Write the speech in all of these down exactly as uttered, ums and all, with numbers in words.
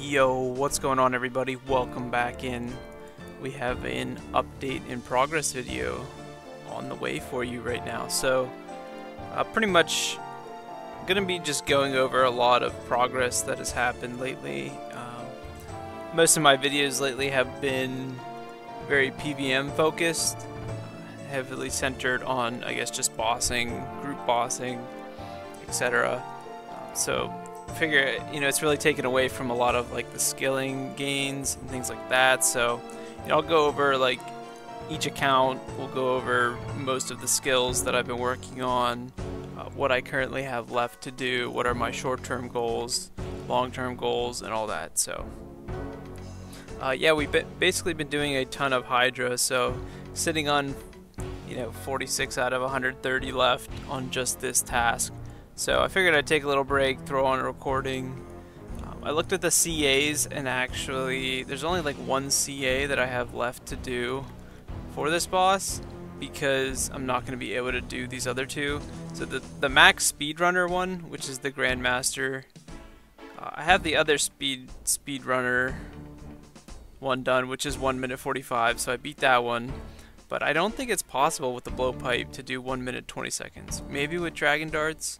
Yo, what's going on everybody? Welcome back in. We have an update in progress video on the way for you right now. So, uh, pretty much gonna be just going over a lot of progress that has happened lately. Um, most of my videos lately have been very P V M focused, uh, heavily centered on, I guess, just bossing, group bossing, et cetera. So, figure, you know, it's really taken away from a lot of like the skilling gains and things like that. So, you know, I'll go over like each account. We'll go over most of the skills that I've been working on, uh, what I currently have left to do, what are my short-term goals, long-term goals, and all that. So, uh, yeah, we've basically been doing a ton of Hydra. So, sitting on, you know, forty-six out of one hundred thirty left on just this task. So I figured I'd take a little break, throw on a recording. Um, I looked at the C As, and actually there's only like one C A that I have left to do for this boss because I'm not going to be able to do these other two. So the, the max speedrunner one, which is the Grandmaster, uh, I have the other speed speedrunner one done, which is one minute forty-five, so I beat that one. But I don't think it's possible with the blowpipe to do one minute twenty seconds. Maybe with dragon darts.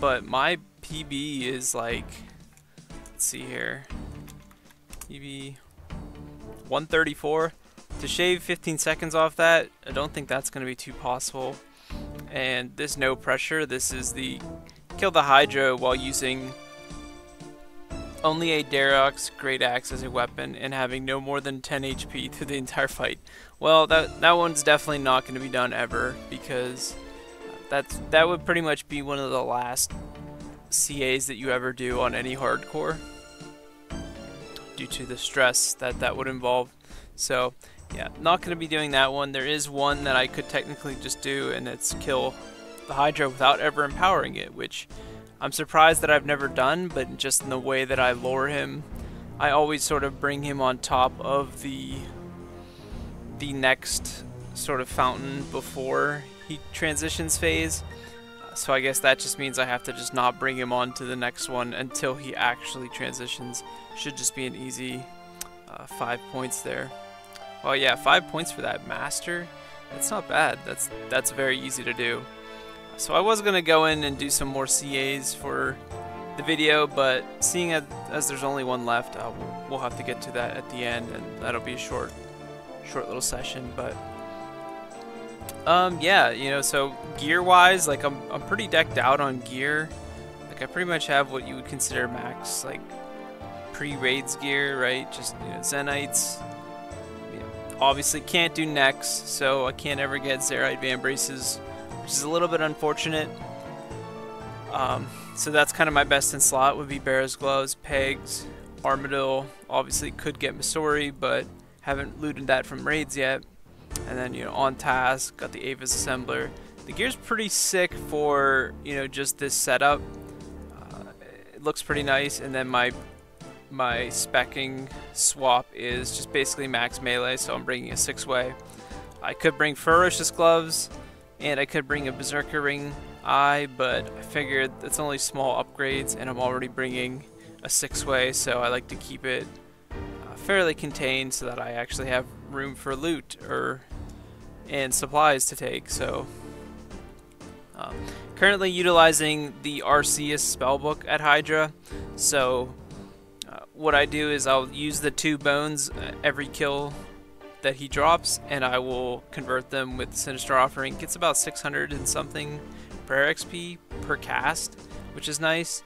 But my P B is like, let's see here, P B one thirty-four. To shave fifteen seconds off that, I don't think that's going to be too possible. And this no pressure, this is the kill the Hydra while using only a Darox Great Axe as a weapon and having no more than ten H P through the entire fight. Well, that that one's definitely not going to be done ever, because that's that would pretty much be one of the last C As that you ever do on any hardcore, due to the stress that that would involve. So, yeah, not going to be doing that one. There is one that I could technically just do, and it's kill the Hydra without ever empowering it, which I'm surprised that I've never done, but just in the way that I lure him, I always sort of bring him on top of the the next sort of fountain before he transitions phase. So I guess that just means I have to just not bring him on to the next one until he actually transitions. Should just be an easy uh, five points there. Well, yeah, five points for that master. That's not bad. That's that's very easy to do. So I was going to go in and do some more C As for the video, but seeing as, as there's only one left, uh, we'll have to get to that at the end, and that'll be a short short little session. But um, yeah, you know, so gear wise, like I'm, I'm pretty decked out on gear. Like I pretty much have what you would consider max, like pre-raids gear, right? Just, you know, zenites. You know, obviously can't do necks, so I can't ever get Xeric van braces, which is a little bit unfortunate. Um, so that's kind of my best in slot would be Bear's Gloves, Pegs, Armadil. Obviously could get Missouri, but haven't looted that from raids yet. And then, you know, on task, got the Avis Assembler. The gear's pretty sick for, you know, just this setup. Uh, it looks pretty nice. And then my my specking swap is just basically max melee, so I'm bringing a six-way. I could bring Ferocious Gloves, and I could bring a Berserker Ring Eye, but I figured it's only small upgrades, and I'm already bringing a six-way, so I like to keep it uh, fairly contained so that I actually have room for loot or and supplies to take. So, um, currently utilizing the Arceuus spellbook at Hydra. So, uh, what I do is I'll use the two bones every kill that he drops, and I will convert them with Sinister offering. Gets about six hundred and something prayer X P per cast, which is nice.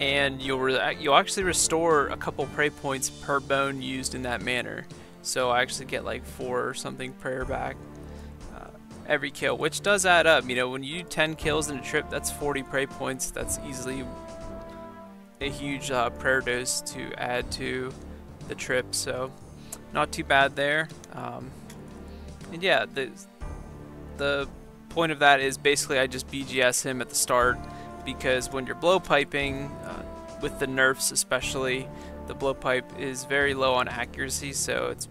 And you'll re you'll actually restore a couple pray points per bone used in that manner. So I actually get like four or something prayer back uh, every kill, which does add up. You know, when you do ten kills in a trip, that's forty pray points. That's easily a huge uh, prayer dose to add to the trip. So, not too bad there. Um, and yeah, the, the point of that is basically I just B G S him at the start, because when you're blowpiping, uh, with the nerfs especially, the blowpipe is very low on accuracy, so it's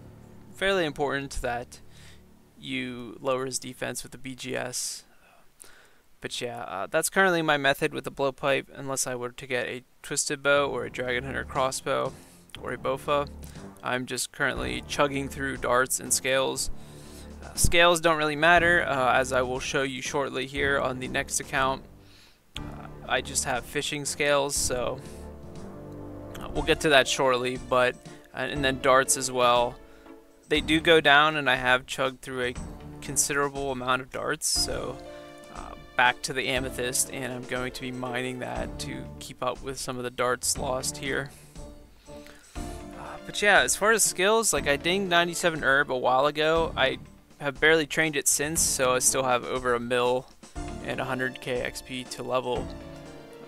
fairly important that you lower his defense with the B G S. But yeah, uh, that's currently my method with the blowpipe, unless I were to get a twisted bow or a dragon hunter crossbow. Oribofa. I'm just currently chugging through darts and scales. Uh, scales don't really matter, uh, as I will show you shortly here on the next account. Uh, I just have fishing scales, so uh, we'll get to that shortly, but uh, and then darts as well. They do go down, and I have chugged through a considerable amount of darts, so uh, back to the amethyst, and I'm going to be mining that to keep up with some of the darts lost here. But yeah, as far as skills, like I dinged ninety-seven herb a while ago. I have barely trained it since, so I still have over a mil and one hundred K X P to level.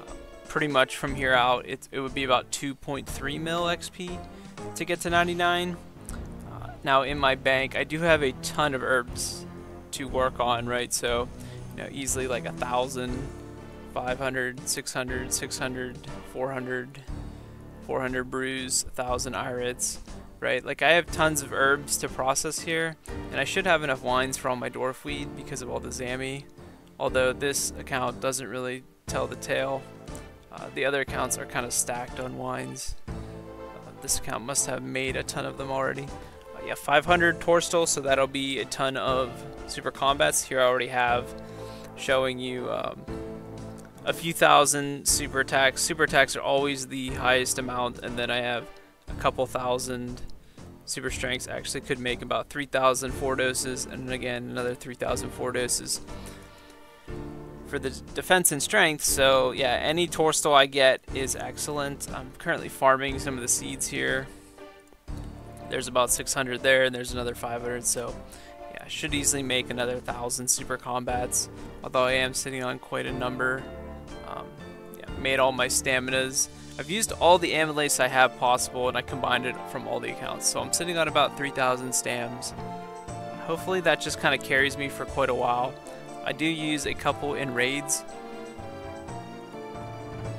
Uh, pretty much from here out, it, it would be about two point three mil X P to get to ninety-nine. Uh, now in my bank, I do have a ton of herbs to work on, right? So, you know, easily like a thousand, five hundred, six hundred, six hundred, four hundred. four hundred brews, one thousand irets, right? Like I have tons of herbs to process here, and I should have enough wines for all my dwarf weed because of all the zami, although this account doesn't really tell the tale. Uh, the other accounts are kind of stacked on wines. Uh, this account must have made a ton of them already. Uh, yeah, five hundred Torstol, so that'll be a ton of super combats. Here I already have showing you um, a few thousand super attacks. Super attacks are always the highest amount, and then I have a couple thousand super strengths. I actually could make about three thousand four doses, and again another three thousand four doses for the defense and strength. So yeah, any Torstol I get is excellent. I'm currently farming some of the seeds here. There's about six hundred there, and there's another five hundred, so yeah, I should easily make another one thousand super combats, although I am sitting on quite a number. Um, yeah, made all my staminas. I've used all the amulets I have possible, and I combined it from all the accounts, so I'm sitting on about three thousand stams. Hopefully that just kind of carries me for quite a while. I do use a couple in raids,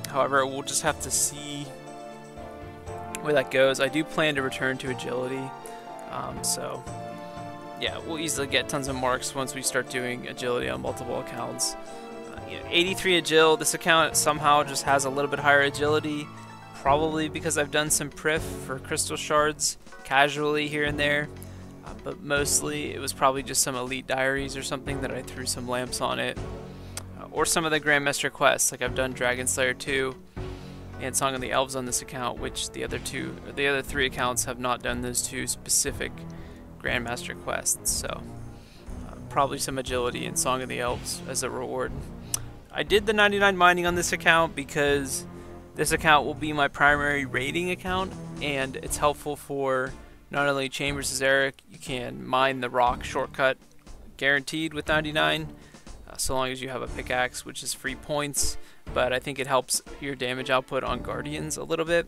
however we'll just have to see where that goes. I do plan to return to agility, um, so yeah, we'll easily get tons of marks once we start doing agility on multiple accounts. eighty-three agil, this account somehow just has a little bit higher agility, probably because I've done some prif for crystal shards casually here and there, uh, but mostly it was probably just some elite diaries or something that I threw some lamps on it, uh, or some of the Grandmaster quests. Like I've done Dragon Slayer two and Song of the Elves on this account, which the other two, or the other three accounts have not done those two specific Grandmaster quests, so uh, probably some agility and Song of the Elves as a reward. I did the ninety-nine mining on this account because this account will be my primary raiding account, and it's helpful for not only Chambers of Xeric. You can mine the rock shortcut guaranteed with ninety-nine, uh, so long as you have a pickaxe, which is free points, but I think it helps your damage output on Guardians a little bit.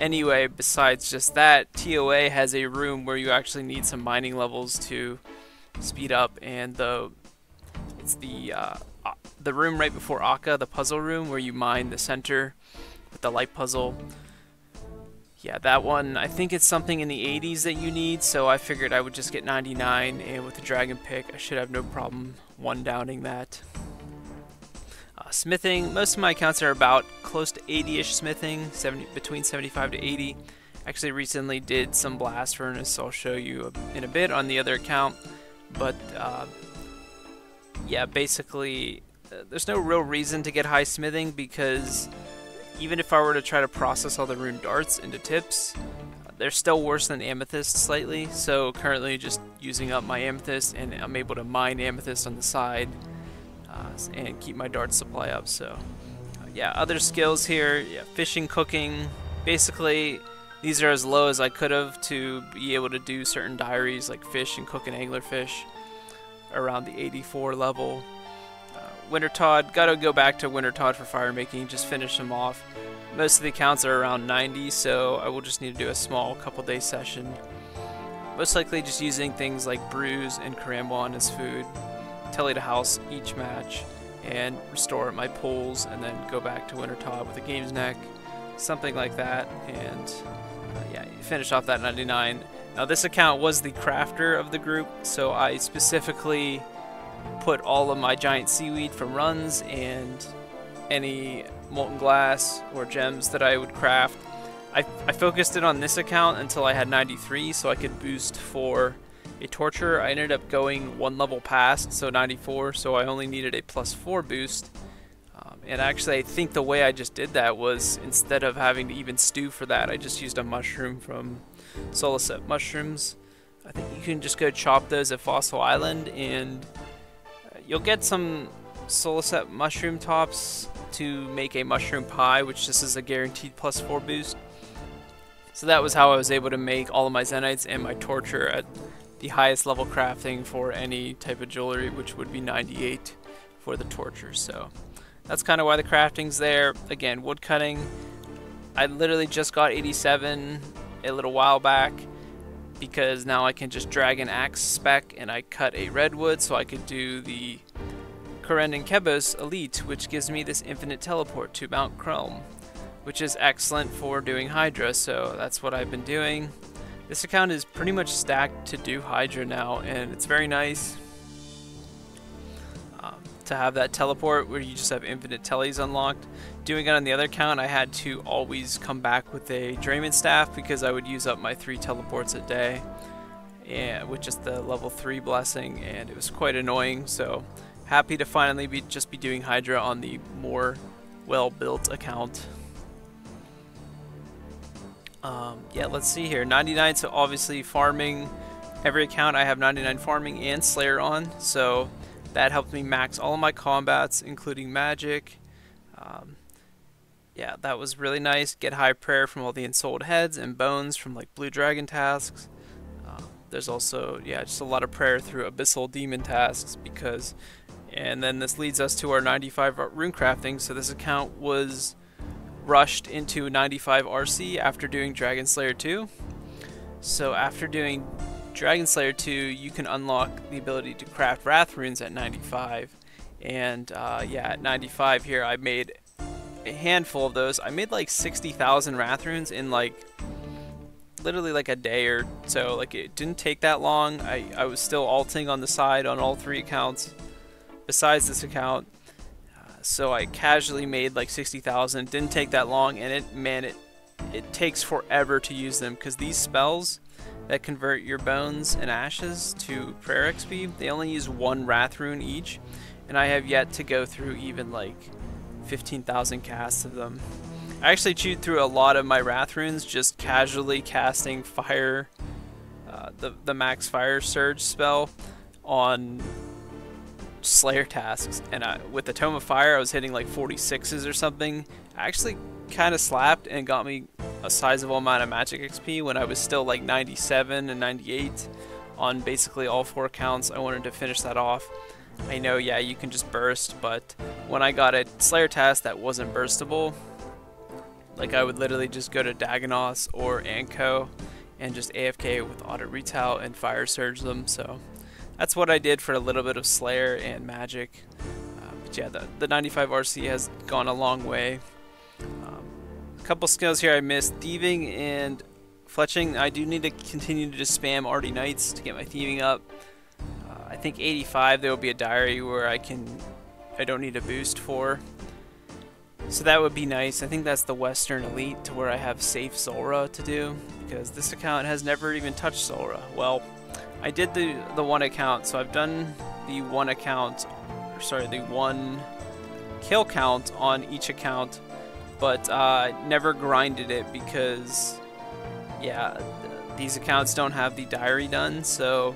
Anyway, besides just that, T O A has a room where you actually need some mining levels to speed up, and the, it's the... Uh, the room right before Akka, the puzzle room where you mine the center with the light puzzle. Yeah, that one, I think it's something in the eighties that you need, so I figured I would just get ninety-nine, and with the dragon pick I should have no problem one-downing that. Uh, smithing, most of my accounts are about close to eighty-ish smithing, seventy, between seventy-five to eighty. Actually recently did some blast furnace, I'll show you in a bit on the other account, but uh, yeah, basically there's no real reason to get high smithing, because even if I were to try to process all the rune darts into tips, they're still worse than amethyst slightly, so currently just using up my amethyst, and I'm able to mine amethyst on the side uh, and keep my dart supply up. So uh, yeah, other skills here, yeah, fishing, cooking, basically these are as low as I could have to be able to do certain diaries like fish and cook and anglerfish around the eighty-four level. Winter Todd, gotta go back to Winter Todd for fire making, just finish them off. Most of the accounts are around ninety, so I will just need to do a small couple day session. Most likely just using things like brews and Karamwan as food, telly to house each match, and restore my pools, and then go back to Winter Todd with a game's neck, something like that, and uh, yeah, finish off that ninety-nine. Now this account was the crafter of the group, so I specifically put all of my giant seaweed from runs and any molten glass or gems that I would craft, I, I focused it on this account until I had ninety-three, so I could boost for a torture. I ended up going one level past, so ninety-four, so I only needed a plus four boost. Um, and actually, I think the way I just did that was, instead of having to even stew for that, I just used a mushroom from Solicep Mushrooms. I think you can just go chop those at Fossil Island, and you'll get some Solicep Mushroom tops to make a mushroom pie, which this is a guaranteed plus four boost. So that was how I was able to make all of my zenites and my torture at the highest level crafting for any type of jewelry, which would be ninety-eight for the torture. So that's kind of why the crafting's there. Again, wood cutting, I literally just got eighty-seven a little while back, because now I can just drag an axe spec and I cut a redwood, so I could do the Karendon Kebos Elite, which gives me this infinite teleport to Mount Chrome, which is excellent for doing Hydra, so that's what I've been doing. This account is pretty much stacked to do Hydra now, and it's very nice um, to have that teleport where you just have infinite tellies unlocked. Doing it on the other account, I had to always come back with a Draymond staff because I would use up my three teleports a day, and with just the level three blessing, and it was quite annoying. So happy to finally be just be doing Hydra on the more well-built account. Um, yeah, let's see here. ninety-nine, so obviously farming. Every account I have ninety-nine farming and Slayer on, so that helped me max all of my combats, including magic. Um, yeah, that was really nice. Get high prayer from all the ensouled heads and bones from like blue dragon tasks. Uh, there's also, yeah, just a lot of prayer through abyssal demon tasks, because, and then this leads us to our ninety-five rune crafting. So this account was rushed into ninety-five R C after doing Dragon Slayer two. So after doing Dragon Slayer two, you can unlock the ability to craft Wrath Runes at ninety-five. And uh, yeah, at ninety-five here, I made a handful of those. I made like sixty thousand Wrath Runes in like literally like a day or so. Like it didn't take that long. I, I was still alting on the side on all three accounts besides this account. So I casually made like sixty thousand, didn't take that long, and it, man, it, it takes forever to use them, because these spells that convert your bones and ashes to prayer X P, they only use one Wrath Rune each, and I have yet to go through even like fifteen thousand casts of them. I actually chewed through a lot of my Wrath Runes just casually casting fire, uh, the, the max Fire Surge spell on Slayer tasks, and I, with the Tome of Fire, I was hitting like forty-sixes or something. I actually kind of slapped and got me a sizable amount of magic X P when I was still like ninety-seven and ninety-eight on basically all four accounts. I wanted to finish that off. I know, yeah, you can just burst, but when I got a Slayer task that wasn't burstable, like I would literally just go to Dagonos or Anko and just A F K with Auto Retail and Fire Surge them. So that's what I did for a little bit of Slayer and magic. Uh, but yeah, the, the ninety-five R C has gone a long way. Um, a couple skills here I missed. Thieving and fletching. I do need to continue to just spam Ardy Knights to get my thieving up. Uh, I think eighty-five there will be a diary where I can, I don't need a boost for. So that would be nice. I think that's the Western Elite, to where I have safe Zulrah to do, because this account has never even touched Zulrah. Well, I did the, the one account, so I've done the one account, or sorry, the one kill count on each account, but uh, never grinded it because, yeah, th these accounts don't have the diary done, so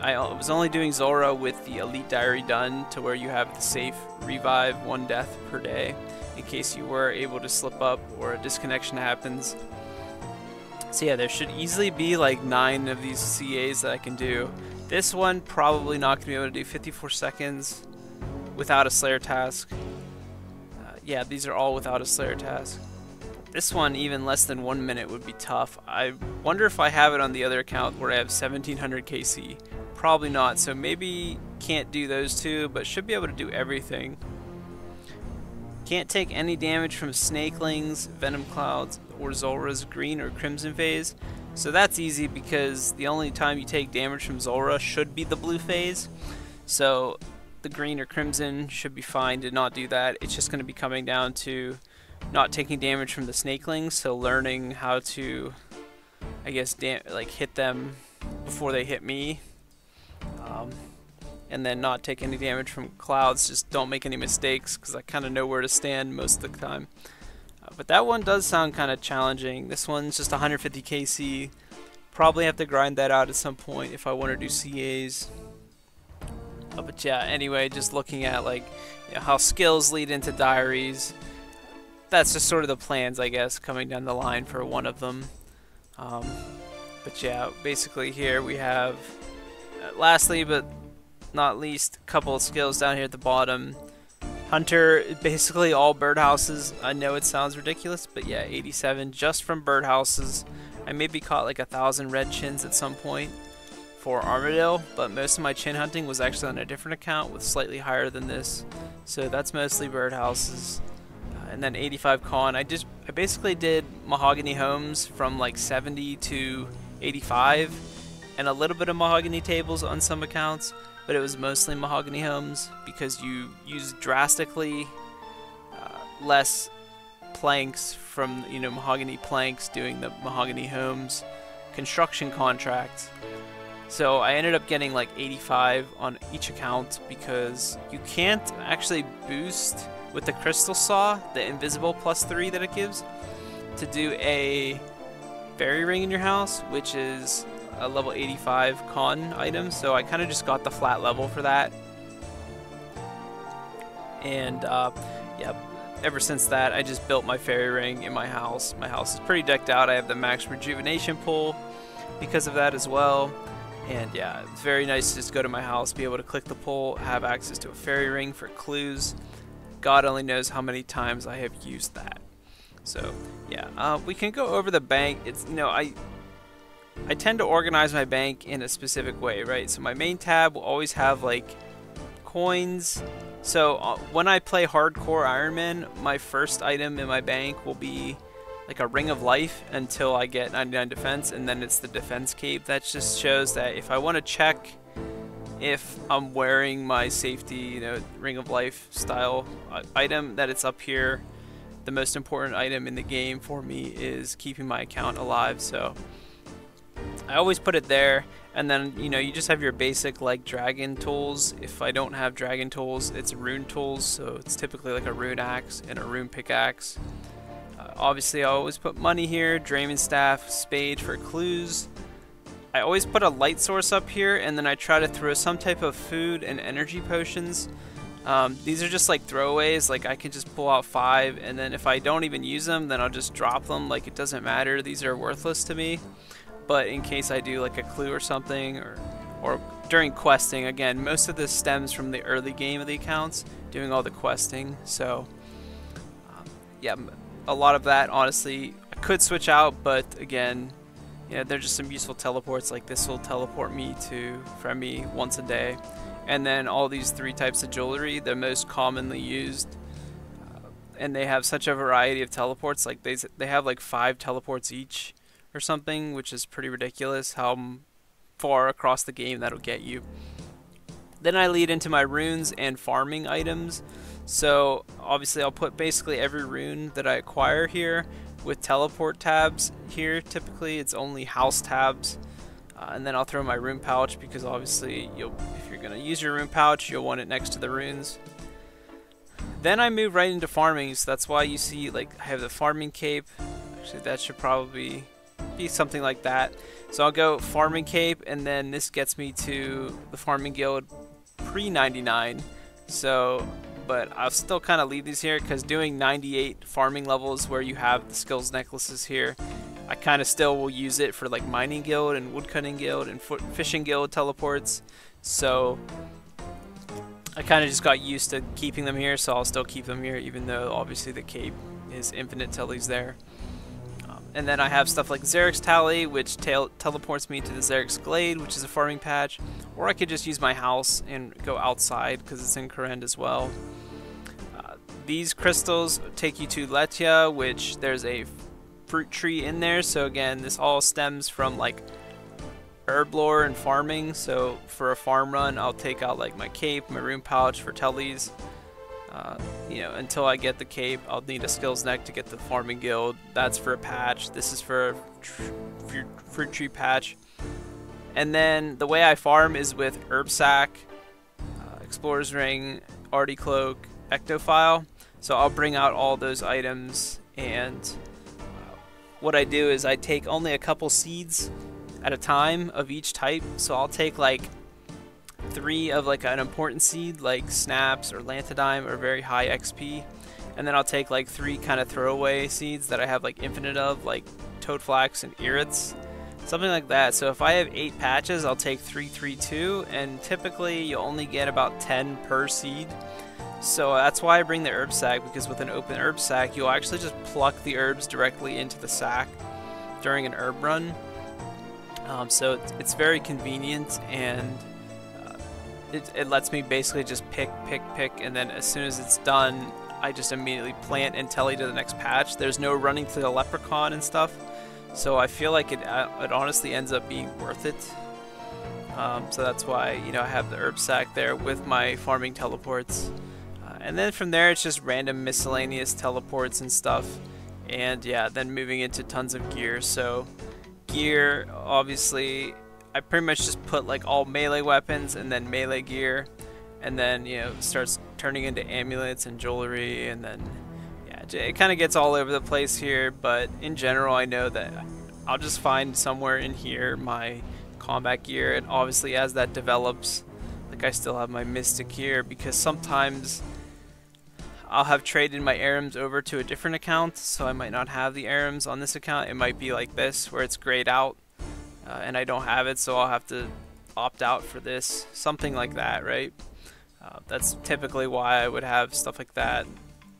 I was only doing Zulrah with the elite diary done, to where you have the safe revive one death per day in case you were able to slip up or a disconnection happens. So yeah, there should easily be like nine of these C As that I can do. This one probably not going to be able to do fifty-four seconds without a Slayer task. Uh, yeah, these are all without a Slayer task. This one, even less than one minute would be tough. I wonder if I have it on the other account where I have seventeen hundred K C. Probably not, so maybe can't do those two, but should be able to do everything. Can't take any damage from snakelings, venom clouds, or Zulrah's green or crimson phase. So that's easy, because the only time you take damage from Zulrah should be the blue phase. So the green or crimson should be fine to not do that. It's just going to be coming down to not taking damage from the snakelings, so learning how to, I guess, dam like hit them before they hit me, um, and then not take any damage from clouds. Just don't make any mistakes, because I kind of know where to stand most of the time. Uh, but that one does sound kind of challenging. This one's just one hundred fifty K C. Probably have to grind that out at some point if I want to do C As. Uh, but yeah, anyway, just looking at like you know, how skills lead into diaries. That's just sort of the plans, I guess, coming down the line for one of them. Um, but yeah, basically here we have, uh, lastly but not least, a couple of skills down here at the bottom. Hunter, basically all birdhouses. I know it sounds ridiculous, but yeah, eighty-seven just from birdhouses. I maybe caught like a thousand red chins at some point for armadillo, but most of my chin hunting was actually on a different account with slightly higher than this. So that's mostly birdhouses. Uh, and then eighty-five con. I just I basically did mahogany homes from like seventy to eighty-five, and a little bit of mahogany tables on some accounts, but it was mostly mahogany homes because you use drastically uh, less planks from, you know, mahogany planks doing the mahogany homes construction contracts. So I ended up getting like eighty-five on each account because you can't actually boost with the crystal saw, the invisible plus three that it gives, to do a fairy ring in your house, which is a level eighty-five con item. So I kind of just got the flat level for that, and uh, yeah, ever since that I just built my fairy ring in my house. My house is pretty decked out. I have the max rejuvenation pool because of that as well, and yeah, it's very nice to just go to my house, be able to click the pool, have access to a fairy ring for clues. God only knows how many times I have used that. So yeah, uh, we can go over the bank. It's, you know, I I tend to organize my bank in a specific way, right? So my main tab will always have like coins. So uh, when I play hardcore Iron Man, my first item in my bank will be like a Ring of Life until I get ninety-nine defense, and then it's the defense cape. That just shows that if I want to check if I'm wearing my safety, you know, Ring of Life style uh, item, that it's up here. The most important item in the game for me is keeping my account alive, so I always put it there. And then, you know, you just have your basic like dragon tools. If I don't have dragon tools, it's rune tools, so it's typically like a rune axe and a rune pickaxe. Uh, obviously I always put money here, Draymond staff, spade for clues. I always put a light source up here, and then I try to throw some type of food and energy potions. Um, these are just like throwaways, like I can just pull out five, and then if I don't even use them, then I'll just drop them, like it doesn't matter, these are worthless to me. But in case I do like a clue or something, or or during questing, again, most of this stems from the early game of the accounts, doing all the questing. So um, yeah, a lot of that, honestly, I could switch out, but again, you know, there's just some useful teleports, like this will teleport me to from me once a day. And then all these three types of jewelry, the most commonly used, uh, and they have such a variety of teleports, like they, they have like five teleports each or something, which is pretty ridiculous how far across the game that'll get you. Then I lead into my runes and farming items. So obviously I'll put basically every rune that I acquire here with teleport tabs here. Typically it's only house tabs, uh, and then I'll throw my rune pouch, because obviously you'll, if you're gonna use your rune pouch, you'll want it next to the runes. Then I move right into farming, so that's why you see like I have the farming cape. Actually that should probably be something like that. So I'll go farming cape, and then this gets me to the farming guild pre ninety-nine. So, but I'll still kind of leave these here, because doing ninety-eight farming levels where you have the skills necklaces here, I kind of still will use it for like mining guild and woodcutting guild and fishing guild teleports. So I kind of just got used to keeping them here, so I'll still keep them here, even though obviously the cape is infinite till he's there. And then I have stuff like Xeric's Tally, which teleports me to the Xeric's Glade, which is a farming patch. Or I could just use my house and go outside, because it's in Karend as well. Uh, these crystals take you to Letia, which there's a fruit tree in there. So again, this all stems from like herb lore and farming. So for a farm run, I'll take out like my cape, my rune pouch for tellies. Uh, you know, until I get the cape, I'll need a skills neck to get the farming guild. That's for a patch. This is for a fruit, fruit tree patch. And then the way I farm is with herb sack, uh, explorer's ring, Ardy cloak, ectophile. So I'll bring out all those items, and uh, what I do is I take only a couple seeds at a time of each type. So I'll take like three of like an important seed, like snaps or lantidime or very high X P, and then I'll take like three kind of throwaway seeds that I have like infinite of, like toadflax and irits, something like that. So if I have eight patches, I'll take three, three, two, and typically you'll only get about ten per seed. So that's why I bring the herb sack, because with an open herb sack you'll actually just pluck the herbs directly into the sack during an herb run. Um, so it's, it's very convenient, and It, it lets me basically just pick, pick, pick, and then as soon as it's done, I just immediately plant and telly to the next patch. There's no running to the leprechaun and stuff, so I feel like it, it honestly ends up being worth it. Um, so that's why, you know, I have the herb sack there with my farming teleports. Uh, and then from there, it's just random miscellaneous teleports and stuff. And yeah, then moving into tons of gear. So gear, obviously, I pretty much just put like all melee weapons and then melee gear, and then, you know, starts turning into amulets and jewelry, and then yeah, it kind of gets all over the place here. But in general, I know that I'll just find somewhere in here my combat gear, and obviously as that develops, like I still have my mystic gear, because sometimes I'll have traded my arims over to a different account, so I might not have the arims on this account. It might be like this where it's grayed out. Uh, and I don't have it, so I'll have to opt out for this, something like that, right? Uh, that's typically why I would have stuff like that.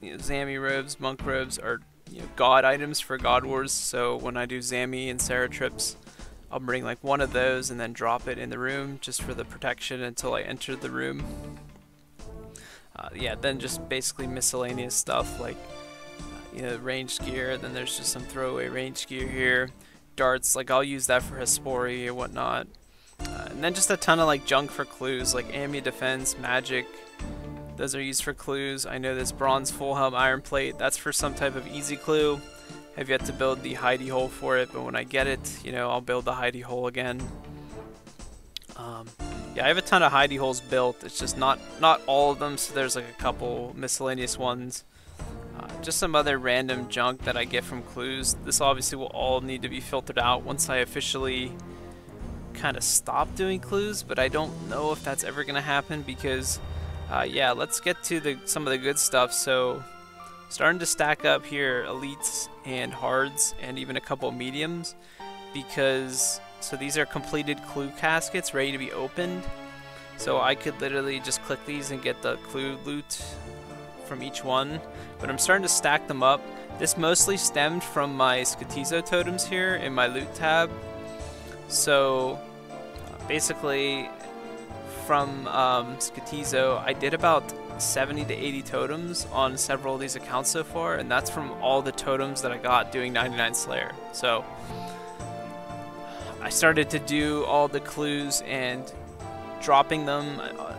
You know, Zami robes, monk robes are, you know, god items for God Wars, so when I do Zami and Sarah trips, I'll bring like one of those and then drop it in the room just for the protection until I enter the room. Uh, yeah, then just basically miscellaneous stuff like, uh, you know, ranged gear. Then there's just some throwaway ranged gear here. Darts, like I'll use that for Hespori or whatnot, uh, and then just a ton of like junk for clues, like Ami defense, magic, those are used for clues. I know this bronze full helm iron plate, that's for some type of easy clue. I've yet to build the hidey hole for it, but when I get it, you know, I'll build the hidey hole again. Um, yeah, I have a ton of hidey holes built, it's just not not all of them, so there's like a couple miscellaneous ones. Uh, just some other random junk that I get from clues. This obviously will all need to be filtered out once I officially kind of stop doing clues, but I don't know if that's ever going to happen because, uh, yeah, let's get to the some of the good stuff. So starting to stack up here elites and hards and even a couple mediums, because so these are completed clue caskets ready to be opened. So I could literally just click these and get the clue loot from each one, but I'm starting to stack them up. This mostly stemmed from my Skotizo totems here in my loot tab. So uh, basically from um, Skotizo, I did about seventy to eighty totems on several of these accounts so far, and that's from all the totems that I got doing ninety-nine Slayer. So I started to do all the clues and dropping them. Uh,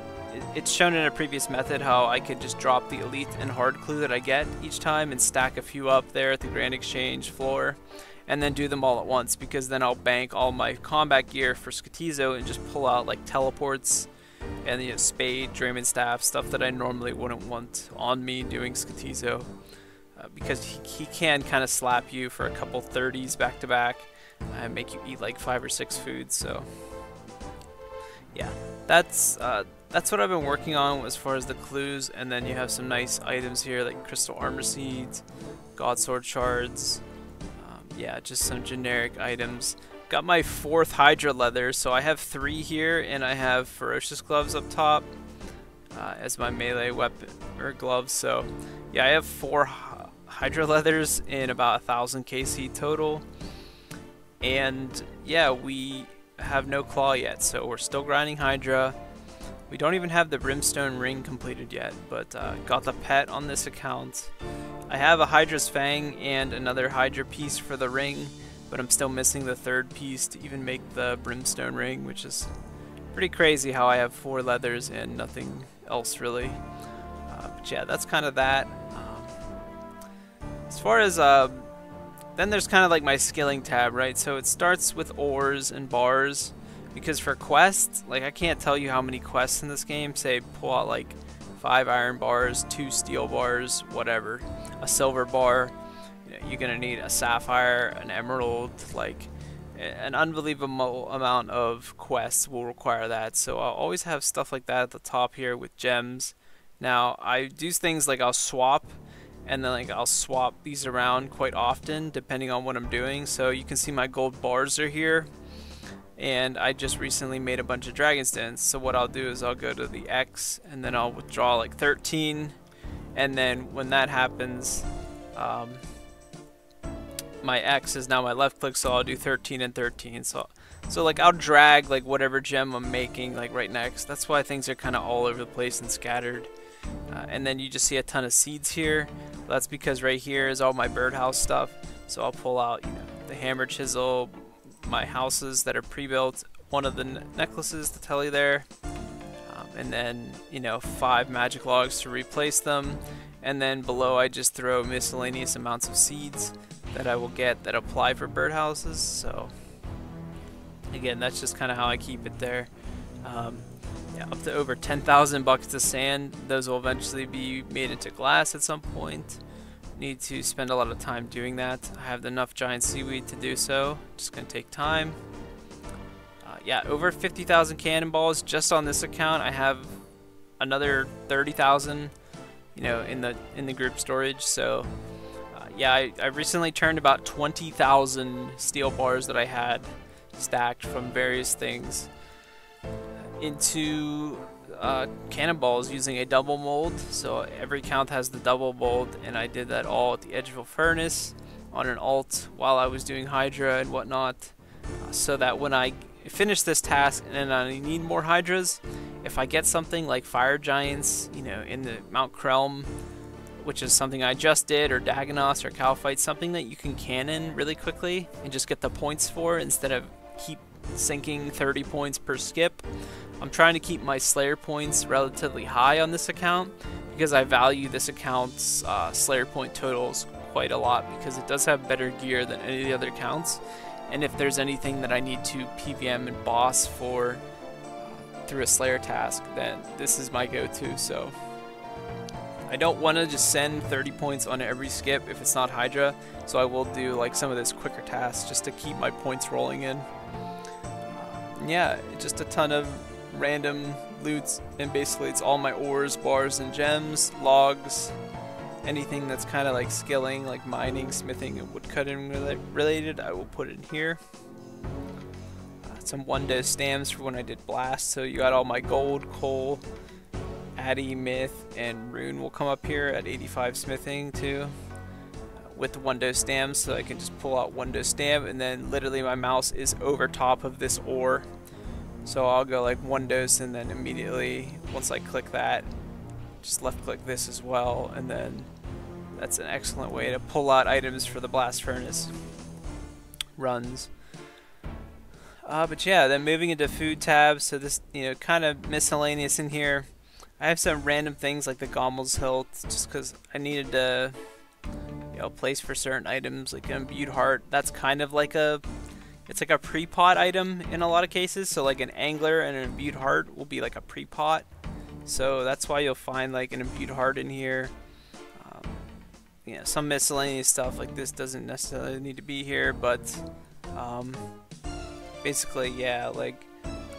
It's shown in a previous method how I could just drop the elite and hard clue that I get each time and stack a few up there at the Grand Exchange floor, and then do them all at once, because then I'll bank all my combat gear for Skotizo and just pull out like teleports and, you know, spade, Draymond staff, stuff that I normally wouldn't want on me doing Skotizo, uh, because he, he can kind of slap you for a couple thirties back to back and make you eat like five or six foods. So yeah, that's uh, that's what I've been working on as far as the clues. And then you have some nice items here like crystal armor seeds, god sword shards, um, yeah, just some generic items. Got my fourth Hydra leather, so I have three here, and I have ferocious gloves up top uh, as my melee weapon or gloves. So yeah, I have four Hydra leathers in about a thousand K C total, and yeah, we have no claw yet, so we're still grinding Hydra. We don't even have the Brimstone Ring completed yet, but uh, got the pet on this account. I have a Hydra's Fang and another Hydra piece for the ring, but I'm still missing the third piece to even make the Brimstone Ring, which is pretty crazy how I have four leathers and nothing else really. Uh, But yeah, that's kind of that. Um, as far as, uh, then there's kind of like my skilling tab, right? So it starts with ores and bars, because for quests, like I can't tell you how many quests in this game say pull out like five iron bars, two steel bars, whatever, a silver bar. You know, you're gonna need a sapphire, an emerald, like an unbelievable amount of quests will require that. So I'll always have stuff like that at the top here with gems. Now I do things like I'll swap, and then like I'll swap these around quite often depending on what I'm doing. So you can see my gold bars are here, and I just recently made a bunch of dragon dens. So what I'll do is I'll go to the X and then I'll withdraw like thirteen, and then when that happens, um, my X is now my left click, so I'll do thirteen and thirteen. So so like I'll drag like whatever gem I'm making like right next. That's why things are kind of all over the place and scattered. Uh, and then you just see a ton of seeds here. That's because right here is all my birdhouse stuff. So I'll pull out, you know, the hammer chisel, my houses that are pre-built, one of the ne necklaces, the telly there, um, and then, you know, five magic logs to replace them. And then below I just throw miscellaneous amounts of seeds that I will get that apply for birdhouses. So again, that's just kind of how I keep it there. Um, yeah, up to over ten thousand buckets of sand. Those will eventually be made into glass at some point. Need to spend a lot of time doing that. I have enough giant seaweed to do so. Just gonna take time. Uh, yeah, over fifty thousand cannonballs just on this account. I have another thirty thousand, you know, in the in the group storage. So. Yeah, I, I recently turned about twenty thousand steel bars that I had stacked from various things into uh, cannonballs using a double mold. So every count has the double mold, and I did that all at the edge of a furnace on an alt while I was doing Hydra and whatnot, uh, so that when I finish this task and then I need more Hydras, if I get something like fire giants, you know, in the Mount Krelm, which is something I just did, or Dagonos or Calphite, something that you can cannon really quickly and just get the points for instead of keep sinking thirty points per skip. I'm trying to keep my Slayer points relatively high on this account because I value this account's uh, Slayer point totals quite a lot, because it does have better gear than any of the other accounts. And if there's anything that I need to P V M and boss for through a Slayer task, then this is my go-to. So I don't want to just send thirty points on every skip if it's not Hydra, so I will do like some of this quicker tasks just to keep my points rolling in. Yeah, just a ton of random loots, and basically it's all my ores, bars, and gems, logs, anything that's kind of like skilling, like mining, smithing, and woodcutting related, I will put in here. Uh, some one-dose stamps for when I did blast, so you got all my gold, coal, Addy, Myth, and Rune will come up here at eighty-five smithing too, with the one-dose stamps, so I can just pull out one-dose stamp, and then literally my mouse is over top of this ore. So I'll go like one-dose, and then immediately once I click that, just left-click this as well, and then that's an excellent way to pull out items for the blast furnace runs. Uh, but yeah, then moving into food tab, so this, you know, kind of miscellaneous in here. I have some random things like the Gommel's hilt, just because I needed a, you know, place for certain items, like an imbued heart. That's kind of like a, it's like a pre-pot item in a lot of cases. So like an angler and an imbued heart will be like a pre-pot. So that's why you'll find like an imbued heart in here. Um, you know, some miscellaneous stuff like this doesn't necessarily need to be here, but um, basically, yeah, like.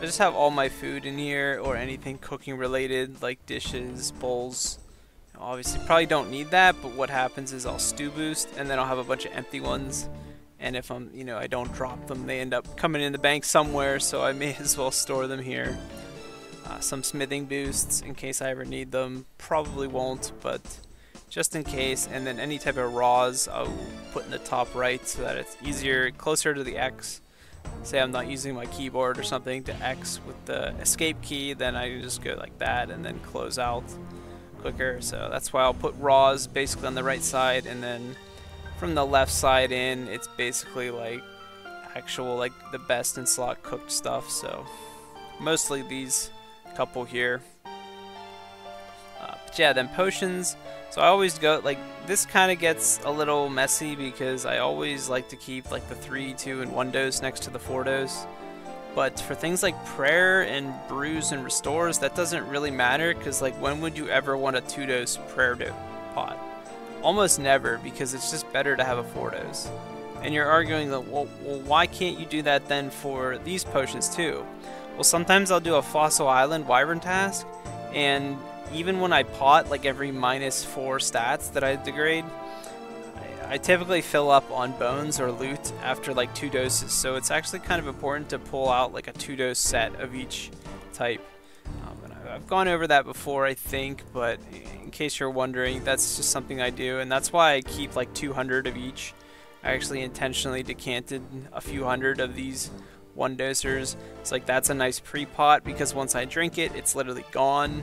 I just have all my food in here, or anything cooking related, like dishes, bowls. Obviously probably don't need that, but what happens is I'll stew boost, and then I'll have a bunch of empty ones, and if I'm, you know, I don't drop them, they end up coming in the bank somewhere, so I may as well store them here. Uh, some smithing boosts in case I ever need them, probably won't, but just in case. And then any type of raws I'll put in the top right so that it's easier, closer to the X. Say I'm not using my keyboard or something, to X with the escape key, then I can just go like that and then close out quicker. So that's why I'll put raws basically on the right side, and then from the left side in, it's basically like actual, like the best in slot cooked stuff. So mostly these couple here. Uh, but yeah, then potions. So I always go, like, this kind of gets a little messy because I always like to keep, like, the three, two, and one dose next to the four dose. But for things like prayer and brews and restores, that doesn't really matter, because, like, when would you ever want a two dose prayer do pot? Almost never, because it's just better to have a four dose. And you're arguing that, well, well, why can't you do that then for these potions too? Well, sometimes I'll do a Fossil Island Wyvern task, and even when I pot, like every minus four stats that I degrade, I, I typically fill up on bones or loot after like two doses, so it's actually kind of important to pull out like a two dose set of each type. Um, and I, I've gone over that before, I think, but in case you're wondering, that's just something I do, and that's why I keep like two hundred of each. I actually intentionally decanted a few hundred of these one dosers. It's like, that's a nice pre-pot, because once I drink it, it's literally gone.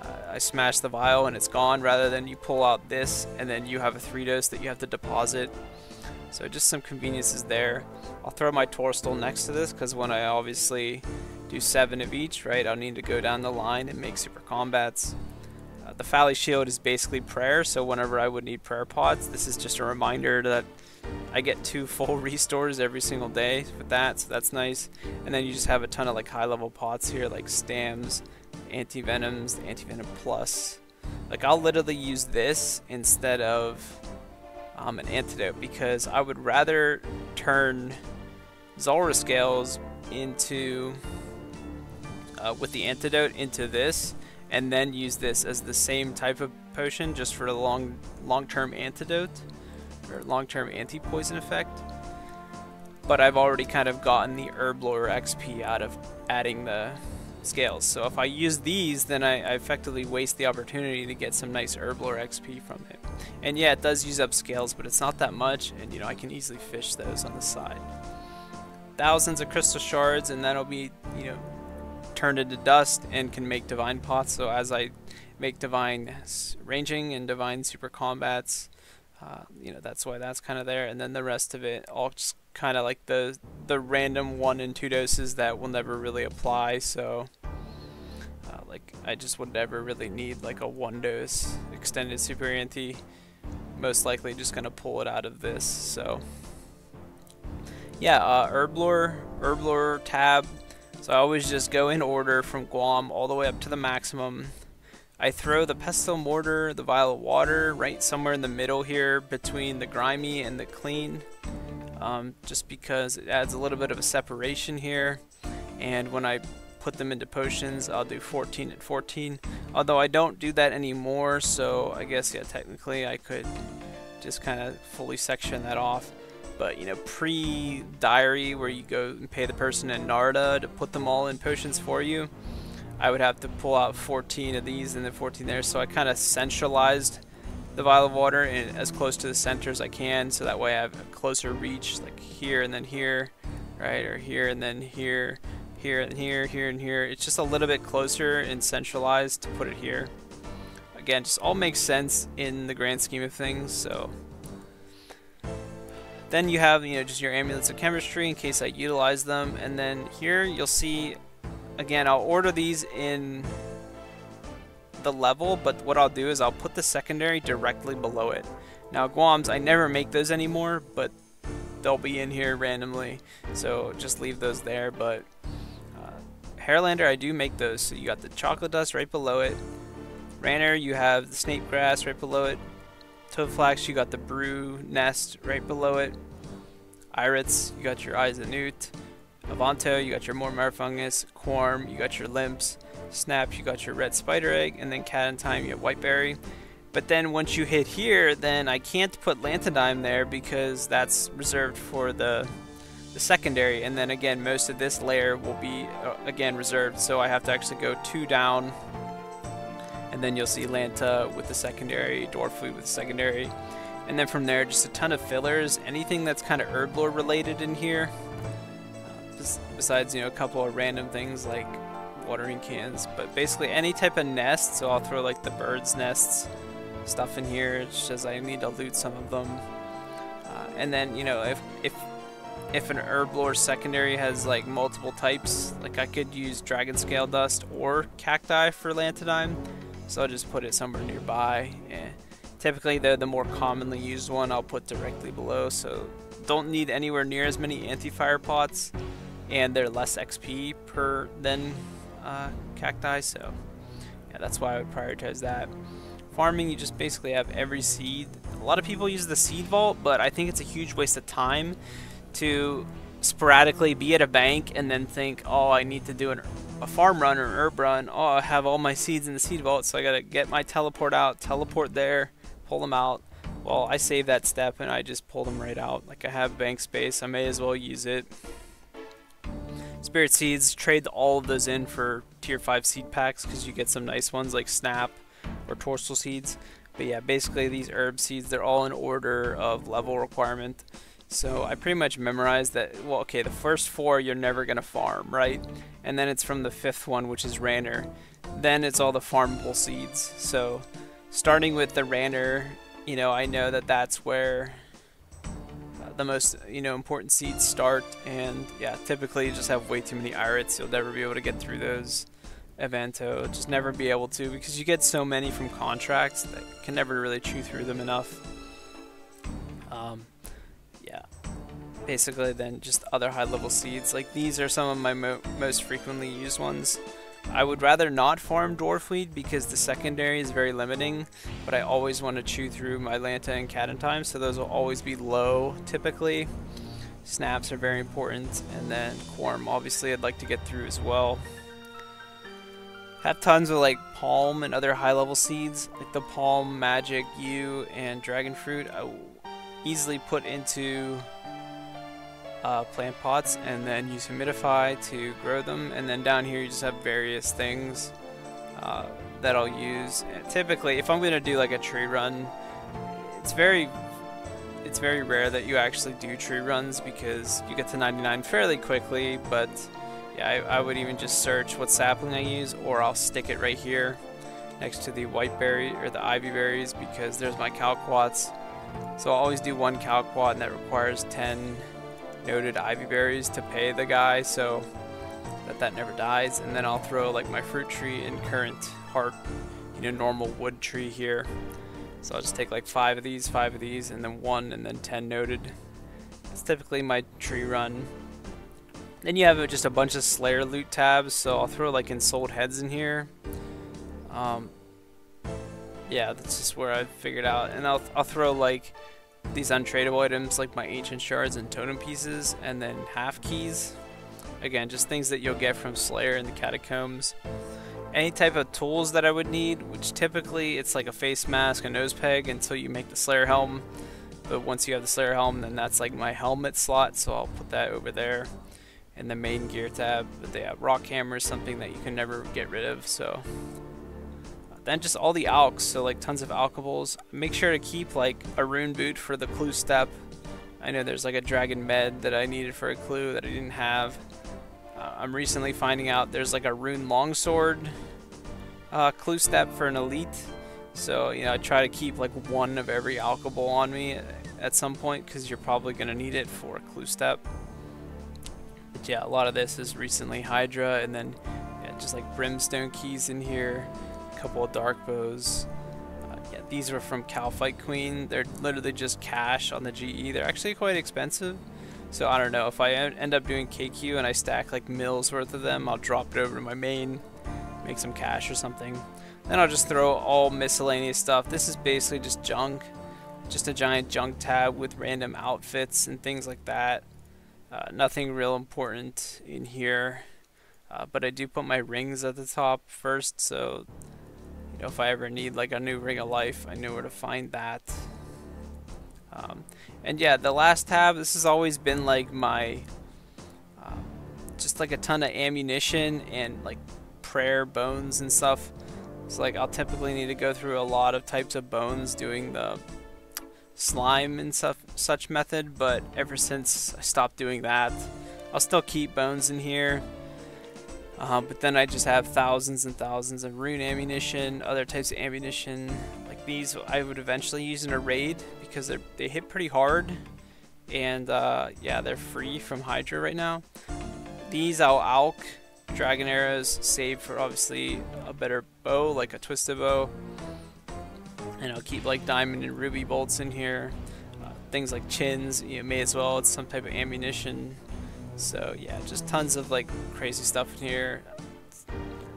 Uh, I smash the vial and it's gone, rather than you pull out this and then you have a three dose that you have to deposit. So just some conveniences there. I'll throw my Torstool next to this, because when I obviously do seven of each, right, I'll need to go down the line and make super combats. Uh, the Phalli Shield is basically prayer, so whenever I would need prayer pots, this is just a reminder that I get two full restores every single day with that, so that's nice. And then you just have a ton of like high level pots here, like Stams, Anti-Venoms, the Anti-Venom Plus. Like, I'll literally use this instead of um, an Antidote, because I would rather turn Zulrah Scales into, uh, with the Antidote, into this, and then use this as the same type of potion just for the long, long-term Antidote. Long-term anti-poison effect, but I've already kind of gotten the herb lore X P out of adding the scales, so if I use these, then I, I effectively waste the opportunity to get some nice herb lore X P from it. And yeah, it does use up scales, but it's not that much, and you know, I can easily fish those on the side. Thousands of crystal shards, and that'll be, you know, turned into dust and can make divine pots. So as I make divine ranging and divine super combats, Uh, you know, that's why that's kind of there. And then the rest of it all just kind of like the the random one and two doses that will never really apply. So uh, like, I just would never really need like a one dose extended super anti, most likely just gonna pull it out of this. So yeah, uh, herb lore, herb lore tab. So I always just go in order from Guam all the way up to the maximum. I throw the pestle mortar, the vial of water, right somewhere in the middle here between the grimy and the clean, um, just because it adds a little bit of a separation here. And when I put them into potions, I'll do fourteen and fourteen, although I don't do that anymore, so I guess, yeah, technically I could just kind of fully section that off. But, you know, pre-diary, where you go and pay the person in Narda to put them all in potions for you, I would have to pull out fourteen of these and then fourteen there. So I kind of centralized the vial of water in as close to the center as I can, so that way I have a closer reach, like here and then here, right, or here and then here, here and here, here and here. It's just a little bit closer and centralized to put it here. Again, just all makes sense in the grand scheme of things. So then you have, you know, just your amulets of chemistry in case I utilize them. And then here you'll see, again, I'll order these in the level, but what I'll do is I'll put the secondary directly below it. Now, Guams, I never make those anymore, but they'll be in here randomly, so just leave those there. But uh, Hairlander, I do make those. So you got the chocolate dust right below it. Ranner, you have the snape grass right below it. Toadflax, you got the brew nest right below it. Iritz, you got your eyes of newt. Avanto, you got your Mormar fungus. Quorm, you got your limps. Snap, you got your red spider egg. And then Cat in Time, you have whiteberry. But then once you hit here, then I can't put Lantidime there, because that's reserved for the, the secondary. And then again, most of this layer will be, uh, again, reserved. So I have to actually go two down. And then you'll see Lanta with the secondary, Dwarfweed with the secondary. And then from there, just a ton of fillers. Anything that's kind of herb lore related in here. Besides, you know, a couple of random things like watering cans, but basically any type of nest. So I'll throw like the birds' nests stuff in here, just as I need to loot some of them. Uh, and then, you know, if if if an herb lore secondary has like multiple types, like I could use dragon scale dust or cacti for Lantidine, so I'll just put it somewhere nearby. Eh. Typically though, the more commonly used one I'll put directly below, so don't need anywhere near as many anti-fire pots, and they're less X P per than uh, cacti, so yeah, that's why I would prioritize that. Farming, you just basically have every seed. A lot of people use the seed vault, but I think it's a huge waste of time to sporadically be at a bank and then think, oh, I need to do an, a farm run or an herb run. Oh, I have all my seeds in the seed vault, so I gotta get my teleport out, teleport there, pull them out. Well, I save that step and I just pull them right out. Like, I have bank space, I may as well use it. Spirit seeds, trade all of those in for tier five seed packs because you get some nice ones like snap or torsal seeds. But yeah, basically these herb seeds, they're all in order of level requirement. So I pretty much memorized that. Well, okay, the first four you're never gonna farm, right? And then it's from the fifth one, which is Ranner. Then it's all the farmable seeds. So starting with the Ranner, you know, I know that that's where the most, you know, important seeds start. And yeah, typically you just have way too many irets. You'll never be able to get through those. Evento, just never be able to, because you get so many from contracts that you can never really chew through them enough. Um, yeah, basically then just other high level seeds. Like, these are some of my mo most frequently used ones. I would rather not farm dwarf weed because the secondary is very limiting, but I always want to chew through my Lanta and Cadentine, so those will always be low typically. Snaps are very important, and then quorum obviously I'd like to get through as well. Have tons of like palm and other high level seeds, like the palm, magic, yew, and dragon fruit. I will easily put into uh, plant pots and then use humidify to grow them. And then down here you just have various things uh, that I'll use. And typically, if I'm going to do like a tree run, it's very, it's very rare that you actually do tree runs because you get to ninety-nine fairly quickly, but yeah, I, I would even just search what sapling I use, or I'll stick it right here next to the white berry or the ivy berries because there's my calquats. So I'll always do one calquat, and that requires ten noted ivy berries to pay the guy, so that that never dies. And then I'll throw like my fruit tree and current heart, you know, normal wood tree here. So I'll just take like five of these, five of these, and then one, and then ten noted. That's typically my tree run. Then you have just a bunch of Slayer loot tabs, so I'll throw like Ensouled Heads in here. Um, yeah, that's just where I figured out. And I'll, I'll throw like these untradeable items like my Ancient Shards and Totem Pieces, and then Half Keys. Again, just things that you'll get from Slayer in the Catacombs. Any type of tools that I would need, which typically it's like a face mask, a nose peg until you make the Slayer Helm. But once you have the Slayer Helm, then that's like my helmet slot, so I'll put that over there. In the main gear tab. But yeah, rock hammer is something that you can never get rid of, so. Then just all the alks, so like tons of alkables. Make sure to keep like a rune boot for the clue step. I know there's like a dragon med that I needed for a clue that I didn't have. Uh, I'm recently finding out there's like a rune longsword uh, clue step for an elite. So, you know, I try to keep like one of every alkable on me at some point because you're probably gonna need it for a clue step. But yeah, a lot of this is recently Hydra, and then yeah, just like brimstone keys in here, a couple of dark bows. Uh, yeah, these were from Calfight Queen. They're literally just cash on the G E. They're actually quite expensive, so I don't know. If I end up doing K Q and I stack like mills worth of them, I'll drop it over to my main, make some cash or something. Then I'll just throw all miscellaneous stuff. This is basically just junk, just a giant junk tab with random outfits and things like that. Uh, nothing real important in here, uh, but I do put my rings at the top first, so you know, if I ever need like a new ring of life, I know where to find that. Um, and yeah, the last tab, this has always been like my uh, just like a ton of ammunition and like prayer bones and stuff. So like I'll typically need to go through a lot of types of bones doing the slime and stuff, such method, but ever since I stopped doing that, I'll still keep bones in here, uh, but then I just have thousands and thousands of rune ammunition, other types of ammunition like these I would eventually use in a raid because they're, they hit pretty hard, and uh, yeah, they're free from Hydra right now. These I'll alk dragon arrows, save for obviously a better bow, like a twisted bow. And I'll keep like diamond and ruby bolts in here. Uh, things like chins, you know, may as well, it's some type of ammunition. So yeah, just tons of like crazy stuff in here.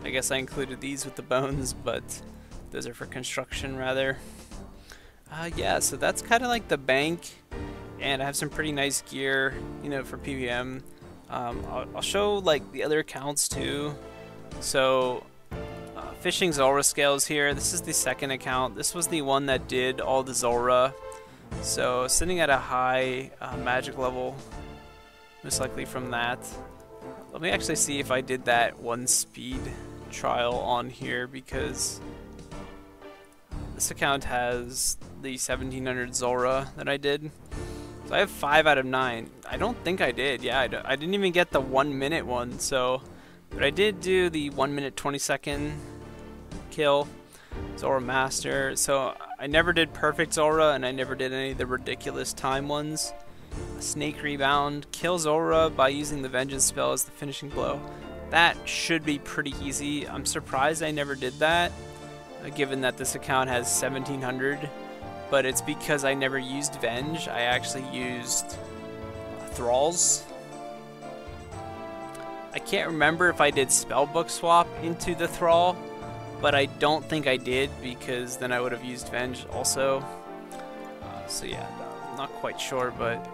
I guess I included these with the bones, but those are for construction rather. Uh, yeah, so that's kind of like the bank, and I have some pretty nice gear, you know, for P V M. Um, I'll, I'll show like the other accounts too. So uh, fishing Zulrah scales here. This is the second account. This was the one that did all the Zulrah. So sitting at a high uh, magic level, most likely from that. Let me actually see if I did that one speed trial on here, because this account has the seventeen hundred Zulrah that I did. So I have five out of nine. I don't think I did. Yeah, I, I didn't even get the one minute one. So, but I did do the one minute twenty second kill, Zulrah Master. So I never did perfect Zulrah, and I never did any of the ridiculous time ones. A snake rebound, kill Zulrah by using the vengeance spell as the finishing blow. That should be pretty easy. I'm surprised I never did that, given that this account has seventeen hundred, but it's because I never used Venge. I actually used uh, Thralls. I can't remember if I did Spellbook Swap into the Thrall, but I don't think I did, because then I would have used Venge also. Uh, so yeah, I'm not quite sure, but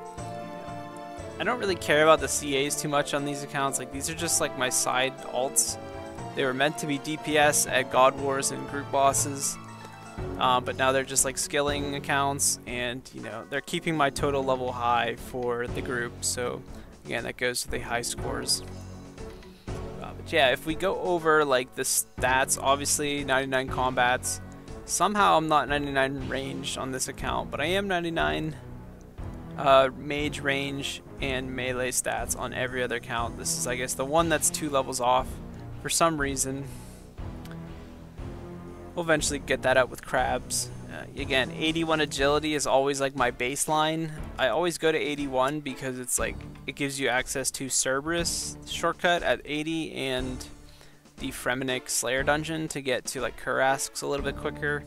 I don't really care about the C As too much on these accounts. Like, these are just like my side alts. They were meant to be D P S at God Wars and group bosses, uh, but now they're just like skilling accounts, and you know, they're keeping my total level high for the group. So again, that goes to the high scores. Uh, but yeah, if we go over like the stats, obviously ninety-nine combats. Somehow I'm not ninety-nine ranged on this account, but I am ninety-nine uh, mage range and melee stats on every other account. This is, I guess, the one that's two levels off. For some reason, we'll eventually get that up with crabs. Uh, again, eighty-one agility is always like my baseline. I always go to eighty-one because it's like, it gives you access to Cerberus shortcut at eighty and the Fremenic Slayer dungeon to get to like Kurasks a little bit quicker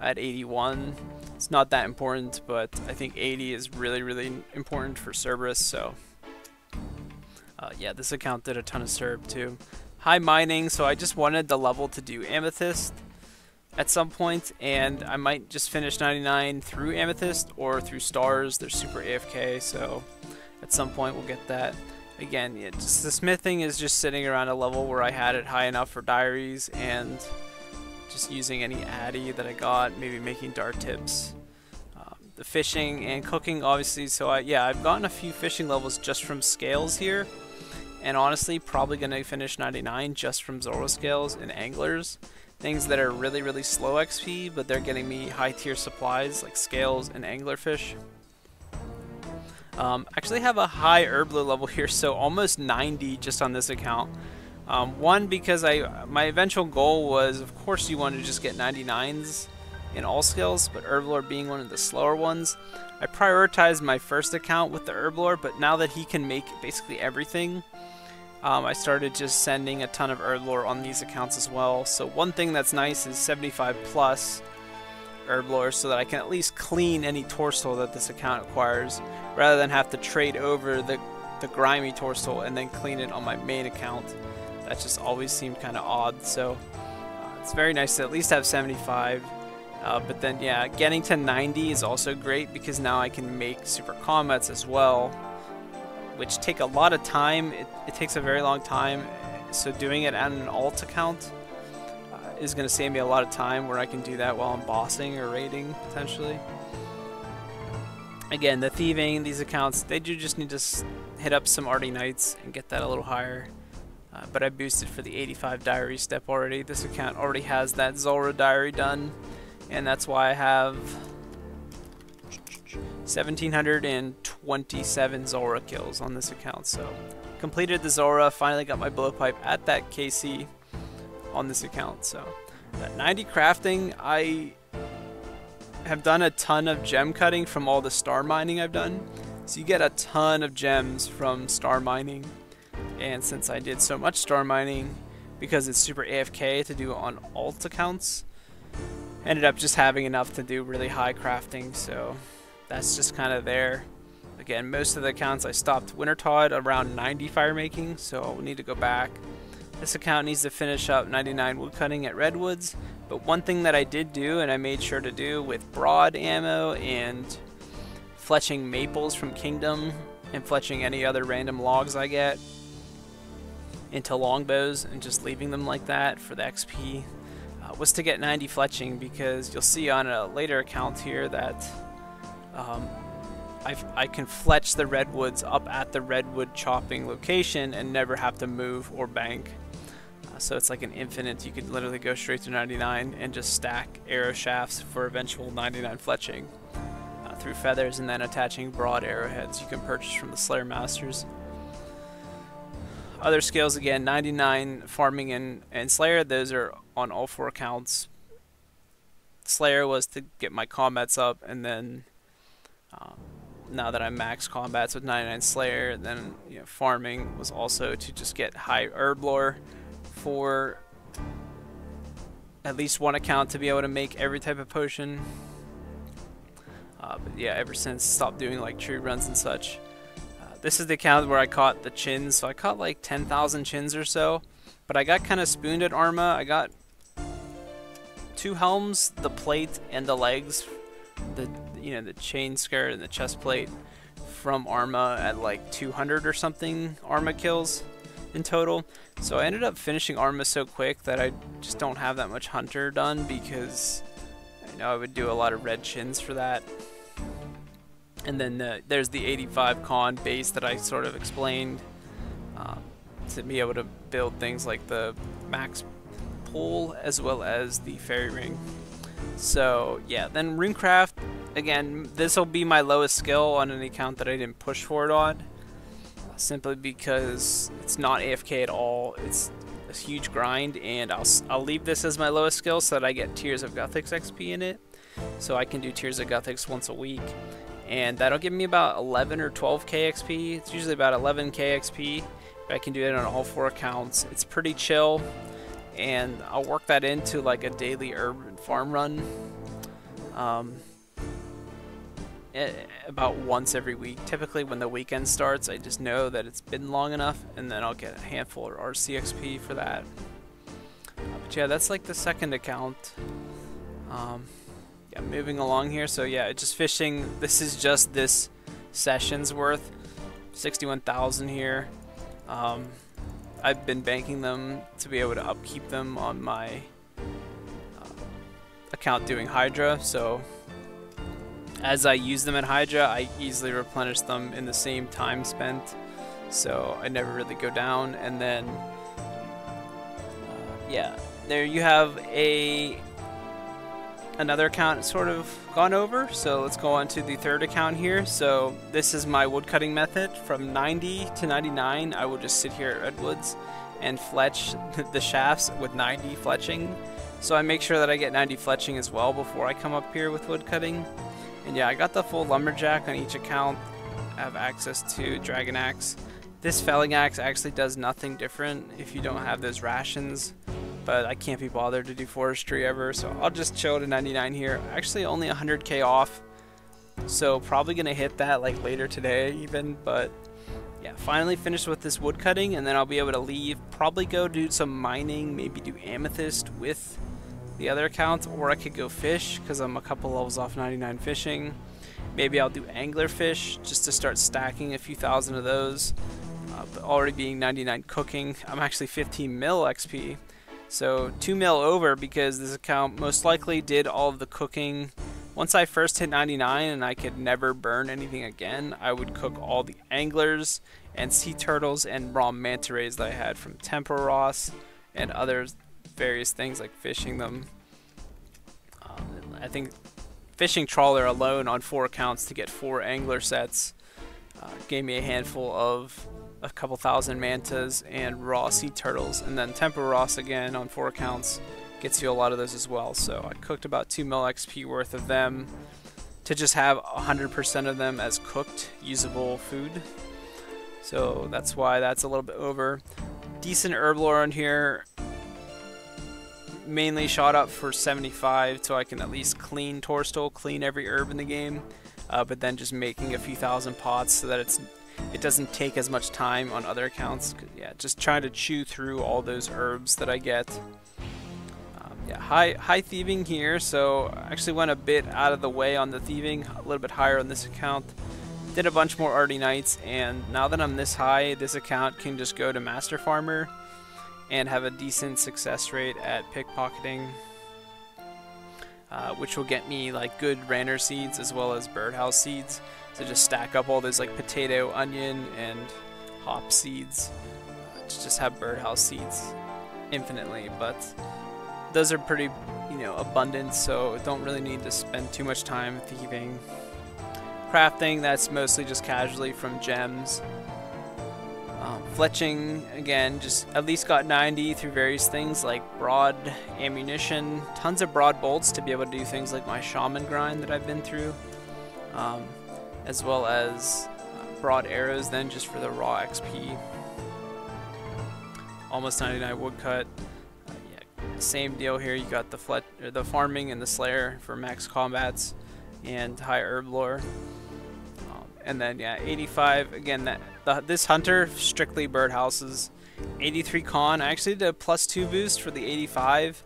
at eighty-one. It's not that important, but I think eighty is really, really important for Cerberus. So uh, yeah, this account did a ton of Cerb too. High mining, so I just wanted the level to do Amethyst at some point, and I might just finish ninety-nine through Amethyst or through Stars. They're super A F K, so at some point we'll get that. Again, yeah, just the smithing is just sitting around a level where I had it high enough for diaries, and just using any addy that I got, maybe making dart tips. Um, the fishing and cooking, obviously, so I, yeah, I've gotten a few fishing levels just from scales here. And honestly, probably going to finish ninety-nine just from Zulrah scales and anglers. Things that are really, really slow X P, but they're getting me high tier supplies like scales and anglerfish. Um, actually have a high herbal level here, so almost ninety just on this account. Um, one, because I my eventual goal was, of course, you want to just get ninety-nines in all skills, but Herblore being one of the slower ones, I prioritized my first account with the Herblore, but now that he can make basically everything, um, I started just sending a ton of Herblore on these accounts as well. So one thing that's nice is seventy-five plus Herblore, so that I can at least clean any torso that this account acquires, rather than have to trade over the, the grimy torso and then clean it on my main account. That just always seemed kind of odd, so uh, it's very nice to at least have seventy-five. Uh, but then, yeah, getting to ninety is also great, because now I can make super combats as well, which take a lot of time. It, it takes a very long time, so doing it on an alt account uh, is going to save me a lot of time, where I can do that while I'm bossing or raiding, potentially. Again, the thieving, these accounts, they do just need to hit up some Ardy Knights and get that a little higher. Uh, but I boosted for the eighty-five diary step already. This account already has that Zulrah diary done. And that's why I have one thousand seven hundred twenty-seven Zulrah kills on this account. So completed the Zulrah, finally got my blowpipe at that K C on this account. So at ninety crafting, I have done a ton of gem cutting from all the star mining I've done. So you get a ton of gems from star mining. And since I did so much star mining, because it's super A F K to do on alt accounts, ended up just having enough to do really high crafting, so that's just kind of there. Again, most of the accounts I stopped Wintertod around ninety fire making, so I'll need to go back. This account needs to finish up ninety-nine woodcutting at Redwoods, but one thing that I did do and I made sure to do with broad ammo and fletching maples from Kingdom and fletching any other random logs I get into longbows and just leaving them like that for the X P uh, was to get ninety fletching, because you'll see on a later account here that um, I've, I can fletch the redwoods up at the redwood chopping location and never have to move or bank. Uh, so it's like an infinite, you could literally go straight to ninety-nine and just stack arrow shafts for eventual ninety-nine fletching uh, through feathers and then attaching broad arrowheads you can purchase from the Slayer Masters. Other skills, again, ninety-nine farming and, and Slayer, those are on all four accounts. Slayer was to get my combats up, and then um, now that I'm max combats with ninety-nine Slayer, then you know, farming was also to just get high herb lore for at least one account to be able to make every type of potion. Uh, but yeah, ever since stopped doing like tree runs and such. This is the account where I caught the chins, so I caught like ten thousand chins or so, but I got kind of spooned at Arma. I got two helms, the plate and the legs, the you know the chain skirt and the chest plate from Arma at like two hundred or something Arma kills in total. So I ended up finishing Arma so quick that I just don't have that much hunter done, because I know I would do a lot of red chins for that. And then the, there's the eighty-five con base that I sort of explained uh, to be able to build things like the max pool as well as the fairy ring. So yeah, then runecraft, again, this will be my lowest skill on an account that I didn't push for it on, uh, simply because it's not A F K at all. It's a huge grind, and I'll, I'll leave this as my lowest skill so that I get Tears of Guthix X P in it, so I can do Tears of Guthix once a week. And that'll give me about eleven or twelve K X P. It's usually about eleven K X P, but I can do it on all four accounts. It's pretty chill, and I'll work that into like a daily urban farm run um, about once every week. Typically when the weekend starts, I just know that it's been long enough, and then I'll get a handful of R C X P for that. But yeah, that's like the second account. Um, Moving along here, so yeah, just fishing. This is just this session's worth, sixty-one thousand here. Um, I've been banking them to be able to upkeep them on my uh, account doing Hydra. So as I use them at Hydra, I easily replenish them in the same time spent. So I never really go down. And then, uh, yeah, there you have a. Another account sort of gone over, so let's go on to the third account here. So this is my woodcutting method. From ninety to ninety-nine, I will just sit here at Redwoods and fletch the shafts with ninety fletching. So I make sure that I get ninety fletching as well before I come up here with woodcutting. And yeah, I got the full lumberjack on each account. I have access to Dragon Axe. This felling axe actually does nothing different if you don't have those rations, but I can't be bothered to do forestry ever, so I'll just chill to ninety-nine here. Actually only one hundred K off, so probably gonna hit that like later today even, but yeah, finally finished with this wood cutting, and then I'll be able to leave, probably go do some mining, maybe do Amethyst with the other accounts, or I could go fish, because I'm a couple levels off ninety-nine fishing. Maybe I'll do angler fish just to start stacking a few thousand of those, uh, but already being ninety-nine cooking, I'm actually fifteen mil X P. So two mil over, because this account most likely did all of the cooking. Once I first hit ninety-nine and I could never burn anything again, I would cook all the anglers and sea turtles and raw manta rays that I had from Tempoross and other various things like fishing them. Um, I think fishing trawler alone on four accounts to get four angler sets uh, gave me a handful of a couple thousand mantas and raw sea turtles, and then Tempoross again on four accounts gets you a lot of those as well. So I cooked about two mil X P worth of them to just have one hundred percent of them as cooked usable food. So that's why that's a little bit over. Decent herb lore on here. Mainly shot up for seventy-five, so I can at least clean Torstool, clean every herb in the game. Uh, but then just making a few thousand pots so that it's it doesn't take as much time on other accounts. Yeah, just trying to chew through all those herbs that I get. Um, yeah, high high thieving here, so I actually went a bit out of the way on the thieving, a little bit higher on this account. Did a bunch more Ardy Knights, and now that I'm this high, this account can just go to Master Farmer and have a decent success rate at pickpocketing, uh, which will get me like good Ranner seeds as well as birdhouse seeds. So just stack up all those like potato, onion, and hop seeds to just have birdhouse seeds infinitely. But those are pretty, you know, abundant, so don't really need to spend too much time thieving. Crafting, that's mostly just casually from gems. Um, fletching, again, just at least got ninety through various things like broad ammunition, tons of broad bolts to be able to do things like my shaman grind that I've been through, um, as well as broad arrows then just for the raw X P. Almost ninety-nine woodcut. Uh, yeah, same deal here, you got the flet or the farming and the slayer for max combats and high herb lore. Um, and then yeah, eighty-five, again, that the, this hunter, strictly birdhouses. eighty-three con, I actually did a plus two boost for the eighty-five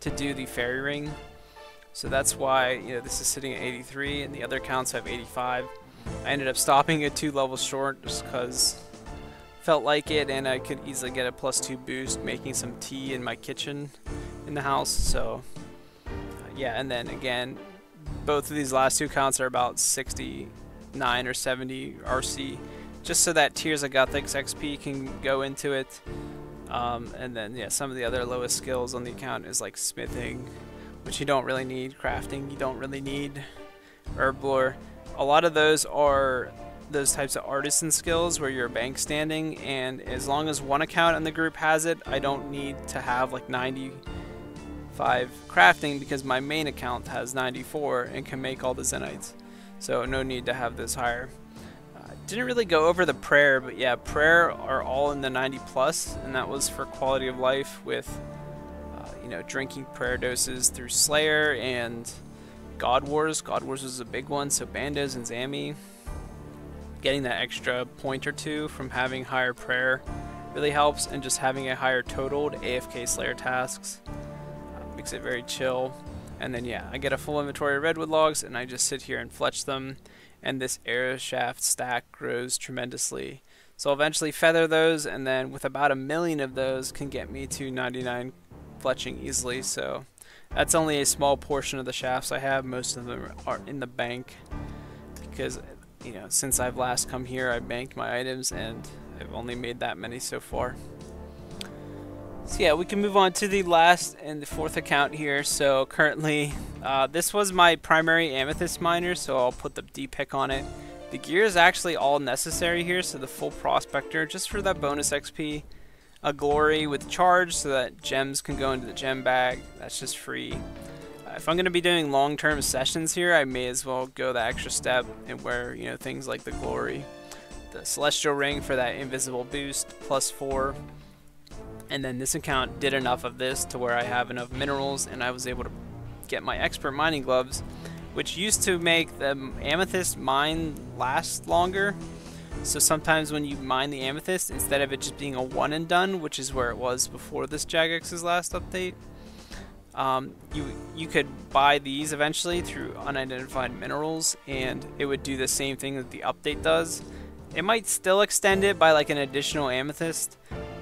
to do the fairy ring. So that's why, you know, this is sitting at eighty-three and the other accounts have eighty-five. I ended up stopping at two levels short just because felt like it, and I could easily get a plus two boost making some tea in my kitchen in the house. So uh, yeah, and then again, both of these last two accounts are about sixty-nine or seventy R C, just so that Tears of Guthix X P can go into it. Um, and then yeah, some of the other lowest skills on the account is like smithing, which you don't really need, crafting you don't really need, herb lore. A lot of those are those types of artisan skills where you're bank standing, and as long as one account in the group has it, I don't need to have like ninety-five crafting because my main account has ninety-four and can make all the zenites. So no need to have this higher. Uh, didn't really go over the prayer, but yeah, prayer are all in the ninety plus, and that was for quality of life with you know, drinking prayer doses through Slayer and God Wars. God Wars was a big one, so Bandos and Zami. Getting that extra point or two from having higher prayer really helps, and just having a higher total to A F K Slayer tasks uh, makes it very chill. And then yeah, I get a full inventory of redwood logs and I just sit here and fletch them, and this arrow shaft stack grows tremendously. So I'll eventually feather those, and then with about a million of those can get me to ninety-nine fletching easily. So that's only a small portion of the shafts I have. Most of them are in the bank because, you know, since I've last come here, I banked my items and I've only made that many so far. So yeah, we can move on to the last and the fourth account here. So currently uh, this was my primary amethyst miner, so I'll put the D pick on it. The gear is actually all necessary here, so the full prospector just for that bonus X P. A glory with charge so that gems can go into the gem bag. That's just free. Uh, if I'm going to be doing long-term sessions here, I may as well go the extra step and wear, you know, things like the glory, the celestial ring for that invisible boost plus four. And then this account did enough of this to where I have enough minerals, and I was able to get my expert mining gloves, which used to make the amethyst mine last longer. So sometimes when you mine the amethyst, instead of it just being a one and done, which is where it was before this Jagex's last update, um, you you could buy these eventually through unidentified minerals, and it would do the same thing that the update does. It might still extend it by like an additional amethyst,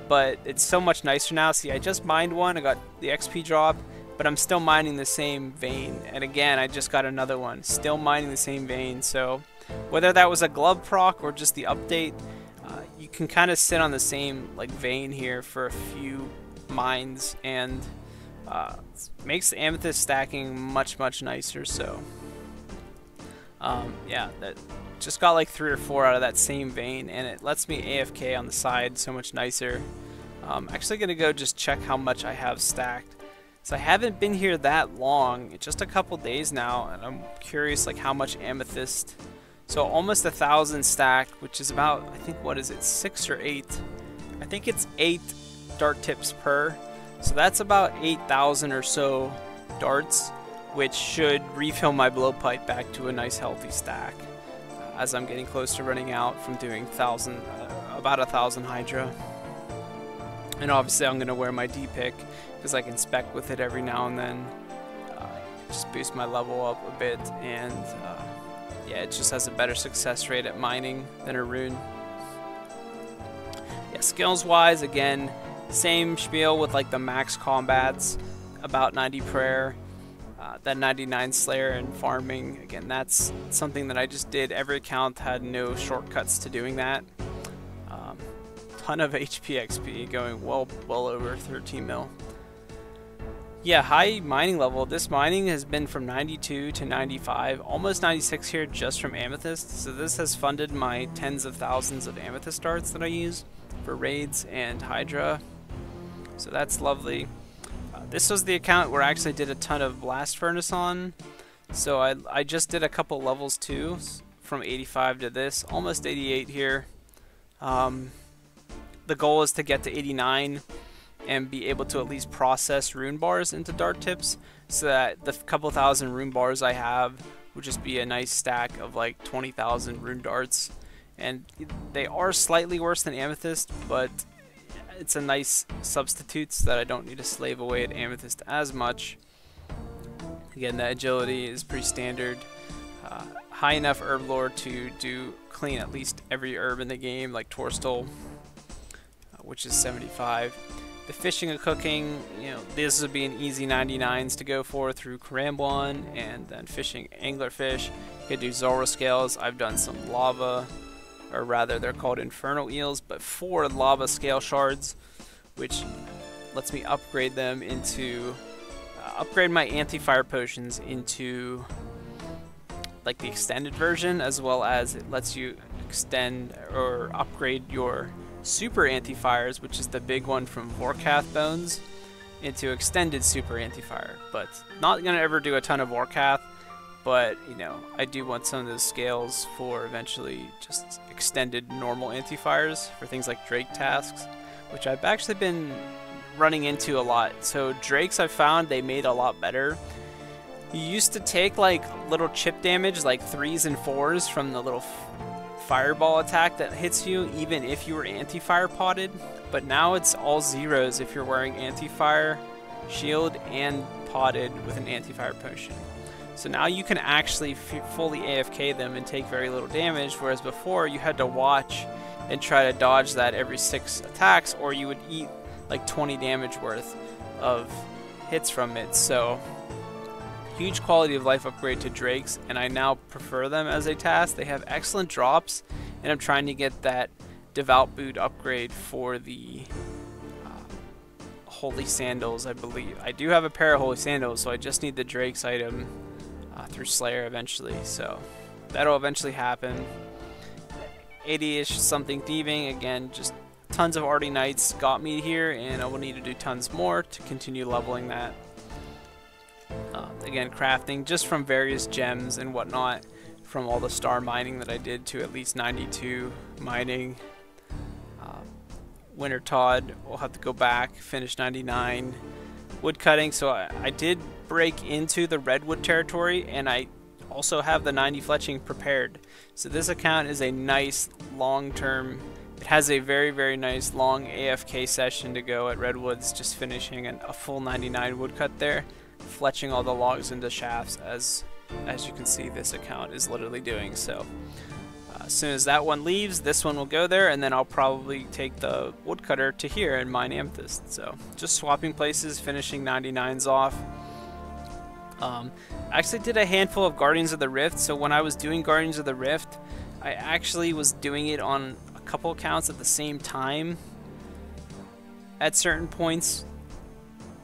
but it's so much nicer now. See, I just mined one, I got the X P drop, but I'm still mining the same vein, and again, I just got another one, still mining the same vein. So whether that was a glove proc or just the update, uh, you can kind of sit on the same like vein here for a few mines, and uh, makes the amethyst stacking much much nicer. So um, yeah, that just got like three or four out of that same vein, and it lets me A F K on the side so much nicer. I'm um, actually gonna go just check how much I have stacked. So I haven't been here that long, just a couple days now, and I'm curious like how much amethyst So almost a thousand stack, which is about, I think, what is it, six or eight? I think it's eight dart tips per. So that's about eight thousand or so darts, which should refill my blowpipe back to a nice healthy stack, uh, as I'm getting close to running out from doing thousand, uh, about a thousand Hydra. And obviously I'm gonna wear my D pick because I can spec with it every now and then. Uh, just boost my level up a bit, and uh, yeah, it just has a better success rate at mining than a rune. Yeah, skills wise, again, same spiel with like the max combats, about ninety prayer. Uh, that ninety-nine Slayer and farming, again, that's something that I just did. Every account had no shortcuts to doing that. Um, ton of H P X P, going well, well over thirteen mil. Yeah, high mining level. This mining has been from ninety-two to ninety-five, almost ninety-six here just from Amethyst. So this has funded my tens of thousands of Amethyst darts that I use for raids and Hydra. So that's lovely. This was the account where I actually did a ton of blast furnace on, so I, I just did a couple levels too, from eighty-five to this, almost eighty-eight here. Um, the goal is to get to eighty-nine and be able to at least process rune bars into dart tips, so that the couple thousand rune bars I have would just be a nice stack of like twenty thousand rune darts. And they are slightly worse than Amethyst, but it's a nice substitute so that I don't need to slave away at Amethyst as much. Again, the agility is pretty standard. Uh, high enough herb lore to do clean at least every herb in the game, like Torstol, uh, which is seventy-five. The fishing and cooking, you know, this would be an easy ninety-nines to go for through Karamblon, and then fishing anglerfish. You could do Zulrah scales. I've done some lava, or rather they're called infernal eels, but four lava scale shards, which lets me upgrade them into, uh, upgrade my anti-fire potions into like the extended version, as well as it lets you extend or upgrade your super anti-fires, which is the big one from Vorkath Bones, into extended super anti-fire. But not gonna ever do a ton of Vorkath, but, you know, I do want some of those scales for eventually just extended normal anti-fires for things like Drake tasks, which I've actually been running into a lot. So Drakes, I've found they made a lot better. You used to take like little chip damage, like threes and fours from the little fireball attack that hits you, even if you were anti-fire potted. But now it's all zeros if you're wearing anti-fire shield and potted with an anti-fire potion. So now you can actually f fully A F K them and take very little damage, whereas before you had to watch and try to dodge that every six attacks, or you would eat like twenty damage worth of hits from it. So huge quality of life upgrade to Drakes, and I now prefer them as a task. They have excellent drops, and I'm trying to get that Devout Boot upgrade for the uh, Holy Sandals, I believe. I do have a pair of Holy Sandals, so I just need the Drakes item Uh, through Slayer eventually, so that'll eventually happen. eighty-ish something thieving, again, just tons of Ardy Knights got me here, and I will need to do tons more to continue leveling that. Uh, again, crafting just from various gems and whatnot from all the star mining that I did to at least ninety-two mining. Uh, Winter Todd, we'll have to go back, finish ninety-nine. Wood cutting, so I, I did break into the redwood territory, and I also have the ninety fletching prepared. So this account is a nice long-term, it has a very very nice long A F K session to go at Redwoods, just finishing an, a full ninety-nine woodcut there, fletching all the logs into shafts, as as you can see this account is literally doing. So uh, as soon as that one leaves, this one will go there, and then I'll probably take the woodcutter to here and mine Amethyst. So just swapping places, finishing ninety-nines off. Um, I actually did a handful of Guardians of the Rift, so when I was doing Guardians of the Rift, I actually was doing it on a couple accounts at the same time at certain points,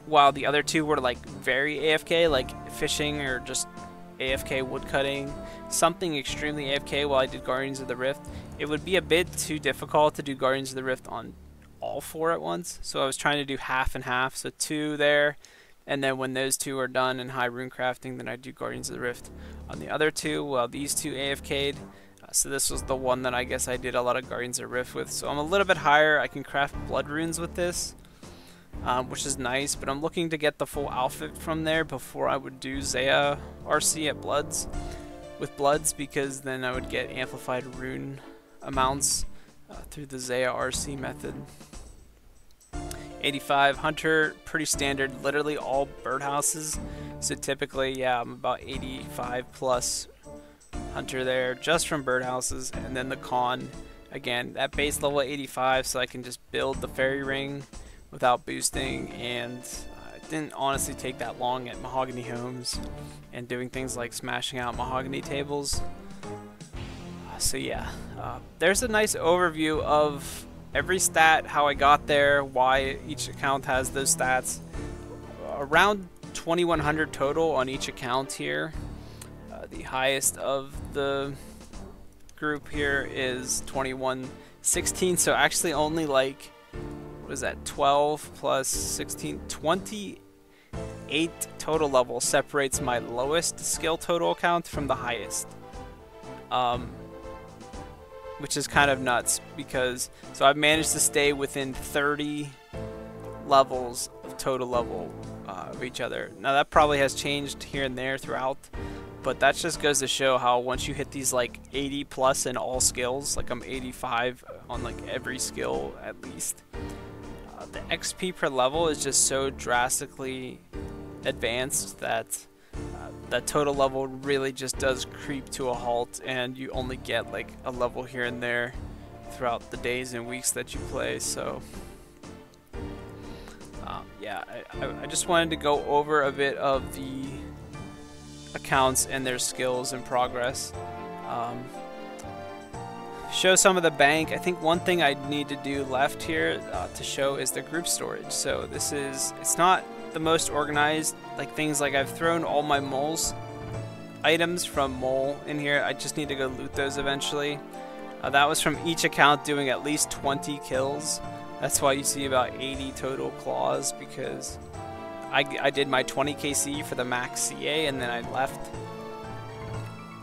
while the other two were like very A F K, like fishing or just A F K woodcutting, something extremely A F K while I did Guardians of the Rift. It would be a bit too difficult to do Guardians of the Rift on all four at once, so I was trying to do half and half, so two there. And then when those two are done in high rune crafting, then I do Guardians of the Rift on the other two. Well, these two A F K'd. Uh, So this was the one that I guess I did a lot of Guardians of Rift with. So I'm a little bit higher. I can craft blood runes with this, um, which is nice. But I'm looking to get the full outfit from there before I would do Zaya R C at Bloods with Bloods, because then I would get amplified rune amounts uh, through the Zaya R C method. eighty-five Hunter, pretty standard, literally all birdhouses. So typically, yeah, I'm about eighty-five plus Hunter there just from birdhouses. And then the con, again, that base level eighty-five, so I can just build the fairy ring without boosting. And uh, it didn't honestly take that long at Mahogany Homes and doing things like smashing out mahogany tables. So yeah, uh, there's a nice overview of every stat, how I got there, why each account has those stats. Around twenty-one hundred total on each account here. Uh, the highest of the group here is twenty-one sixteen, so actually only like, what is that, twelve plus sixteen, twenty-eight total level separates my lowest skill total account from the highest. Um, which is kind of nuts, because so I've managed to stay within thirty levels of total level uh, of each other. Now that probably has changed here and there throughout, but that just goes to show how once you hit these like eighty plus in all skills, like I'm eighty-five on like every skill at least, uh, the X P per level is just so drastically advanced that that total level really just does creep to a halt, and you only get like a level here and there throughout the days and weeks that you play. So um, yeah, I, I just wanted to go over a bit of the accounts and their skills and progress. Um, show some of the bank. I think one thing I need to do left here uh, to show is the group storage. So this is, it's not the most organized, like things like I've thrown all my moles items from mole in here. I just need to go loot those eventually. Uh, that was from each account doing at least twenty kills. That's why you see about eighty total claws, because I, I did my twenty K C for the max C A and then I left.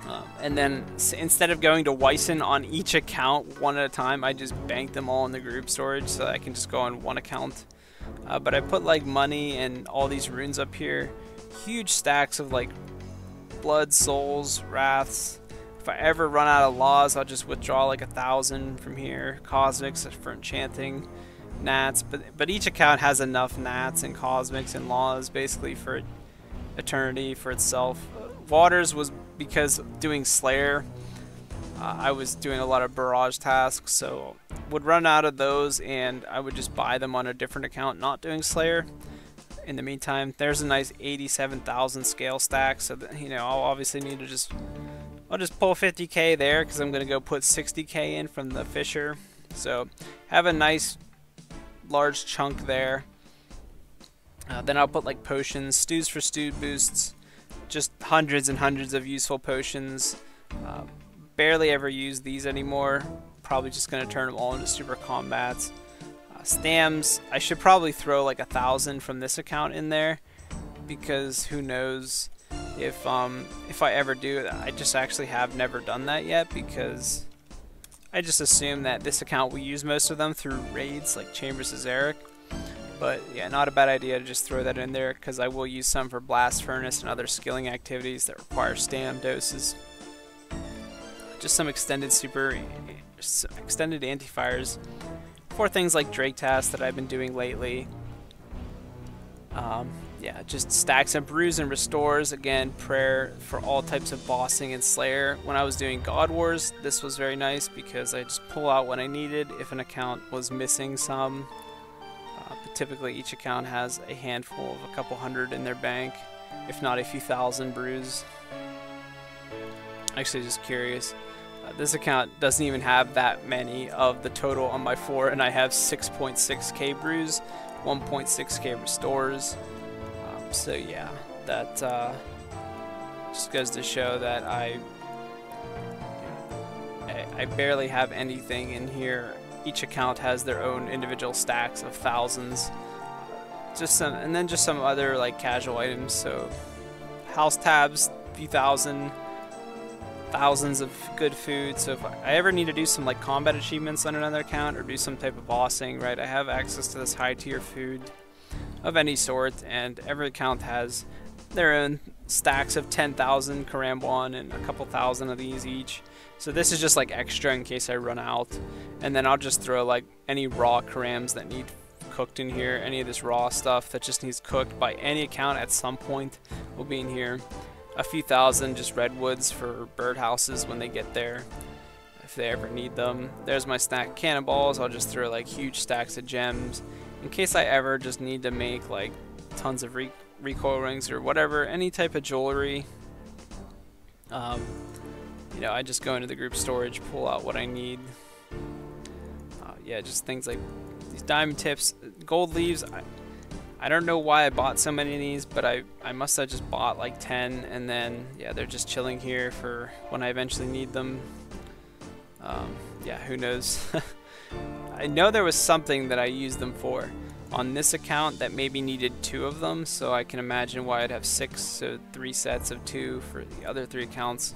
Um, and then so instead of going to Weissen on each account one at a time, I just banked them all in the group storage so that I can just go on one account. Uh, but I put like money and all these runes up here, huge stacks of like blood, souls, wraths. If I ever run out of laws, I'll just withdraw like a thousand from here. Cosmics for enchanting, gnats, but but each account has enough gnats and cosmics and laws basically for eternity for itself. Waters was because doing Slayer, uh, I was doing a lot of barrage tasks, so would run out of those and I would just buy them on a different account not doing Slayer. In the meantime, there's a nice eighty-seven thousand scale stack, so that, you know, I'll obviously need to just I'll just pull fifty K there, because I'm gonna go put sixty K in from the Fisher, so have a nice large chunk there. Uh, then I'll put like potions, stews for stew boosts, just hundreds and hundreds of useful potions. Uh, barely ever use these anymore. Probably just going to turn them all into super combats. Uh, Stams, I should probably throw like a thousand from this account in there, because who knows if um, if I ever do it. I just actually have never done that yet, because I just assume that this account we use most of them through raids like Chambers of Xeric. But yeah, not a bad idea to just throw that in there, because I will use some for Blast Furnace and other skilling activities that require Stam doses. Just some extended super... extended anti-fires for things like Drake tasks that I've been doing lately. Um, yeah, just stacks and brews and restores. Again, prayer for all types of bossing and Slayer. When I was doing God Wars, this was very nice because I just pull out what I needed if an account was missing some. Uh, but typically each account has a handful of a couple hundred in their bank, if not a few thousand brews. Actually, just curious. Uh, this account doesn't even have that many of the total on my four, and I have six point six K brews, one point six K restores. Um, so yeah, that uh, just goes to show that I, I I barely have anything in here. Each account has their own individual stacks of thousands. Just some, and then just some other like casual items. So house tabs, few thousand. thousands of good food, so if I ever need to do some like combat achievements on another account or do some type of bossing, right, I have access to this high tier food of any sort, and every account has their own stacks of ten thousand Karambwan and a couple thousand of these each. So this is just like extra in case I run out, and then I'll just throw like any raw Karams that need cooked in here. Any of this raw stuff that just needs cooked by any account at some point will be in here. A few thousand just redwoods for birdhouses when they get there, if they ever need them. There's my stack cannonballs. I'll just throw like huge stacks of gems in case I ever just need to make like tons of re recoil rings or whatever, any type of jewelry. Um, you know, I just go into the group storage, pull out what I need. Uh, yeah, just things like these diamond tips, gold leaves. I, I don't know why I bought so many of these, but I, I must have just bought like ten, and then, yeah, they're just chilling here for when I eventually need them. Um, yeah, who knows. I know there was something that I used them for on this account that maybe needed two of them, so I can imagine why I'd have six, so three sets of two for the other three accounts,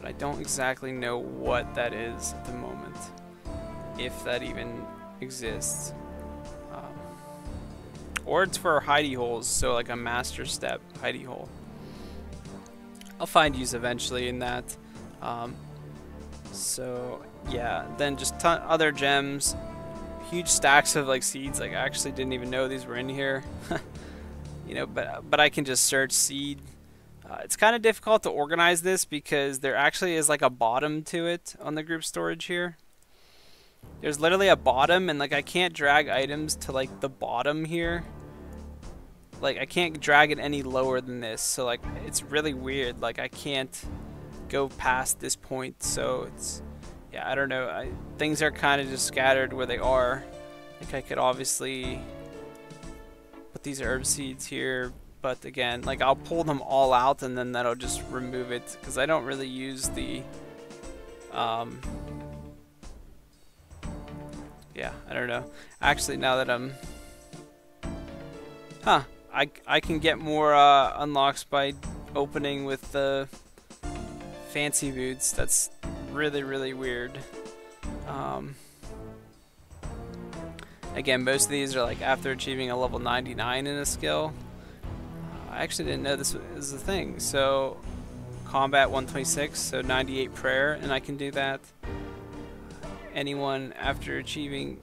but I don't exactly know what that is at the moment, if that even exists. Or it's for hidey holes, so like a master step hidey hole. I'll find use eventually in that. Um, so yeah, then just ton other gems, huge stacks of like seeds. Like I actually didn't even know these were in here. You know, but but I can just search seed. Uh, it's kind of difficult to organize this because there actually is like a bottom to it on the group storage here. There's literally a bottom, and like I can't drag items to like the bottom here. Like I can't drag it any lower than this, so like it's really weird. Like I can't go past this point, so it's, yeah, I don't know. I, things are kind of just scattered where they are. Like I could obviously put these herb seeds here, but again, like I'll pull them all out and then that'll just remove it because I don't really use the um yeah, I don't know. Actually, now that I'm... Huh. I, I can get more uh, unlocks by opening with the fancy boots. That's really, really weird. Um, again, most of these are like after achieving a level ninety-nine in a skill. Uh, I actually didn't know this was a thing. So, combat one twenty-six, so ninety-eight prayer, and I can do that. Anyone after achieving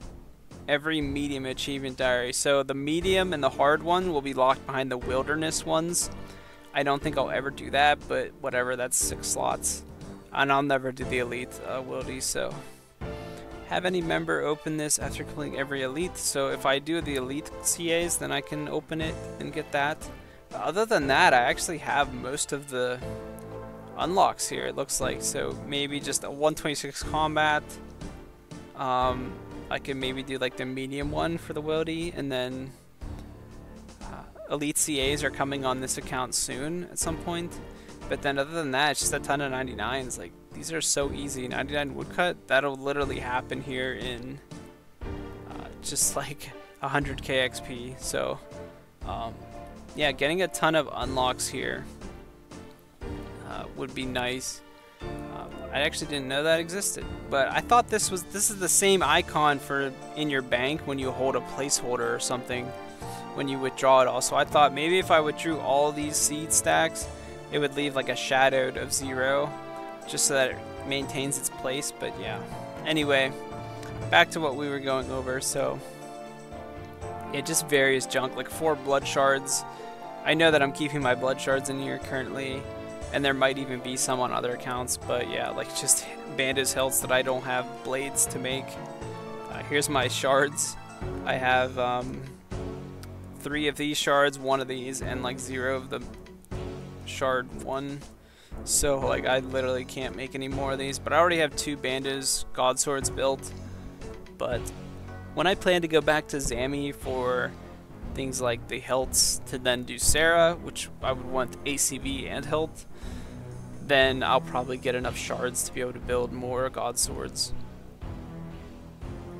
every medium achievement diary, so the medium and the hard one will be locked behind the wilderness ones. I don't think I'll ever do that, but whatever, that's six slots, and I'll never do the elite uh, wildy. So have any member open this after completing every elite, so if I do the elite C As then I can open it and get that. But other than that, I actually have most of the unlocks here, it looks like. So maybe just a one twenty-six combat. Um, I could maybe do like the medium one for the wildy, and then uh, elite C As are coming on this account soon at some point. But then other than that, it's just a ton of ninety-nines. Like these are so easy. ninety-nine woodcut, that'll literally happen here in uh, just like one hundred K X P. So um, yeah, getting a ton of unlocks here uh, would be nice. I actually didn't know that existed, but I thought this was this is the same icon for in your bank when you hold a placeholder or something when you withdraw it all. So I thought maybe if I withdrew all these seed stacks, it would leave like a shadowed of zero just so that it maintains its place. But yeah, anyway, back to what we were going over. So yeah, just various junk, like four blood shards. I know that I'm keeping my blood shards in here currently, and there might even be some on other accounts, but yeah, like just bandage hilts that I don't have blades to make. Uh, here's my shards. I have um, three of these shards, one of these, and like zero of the shard one. So like I literally can't make any more of these, but I already have two bandages, god swords built. But when I plan to go back to Zami for things like the hilts to then do Sarah, which I would want A C B and hilt, then I'll probably get enough shards to be able to build more god swords.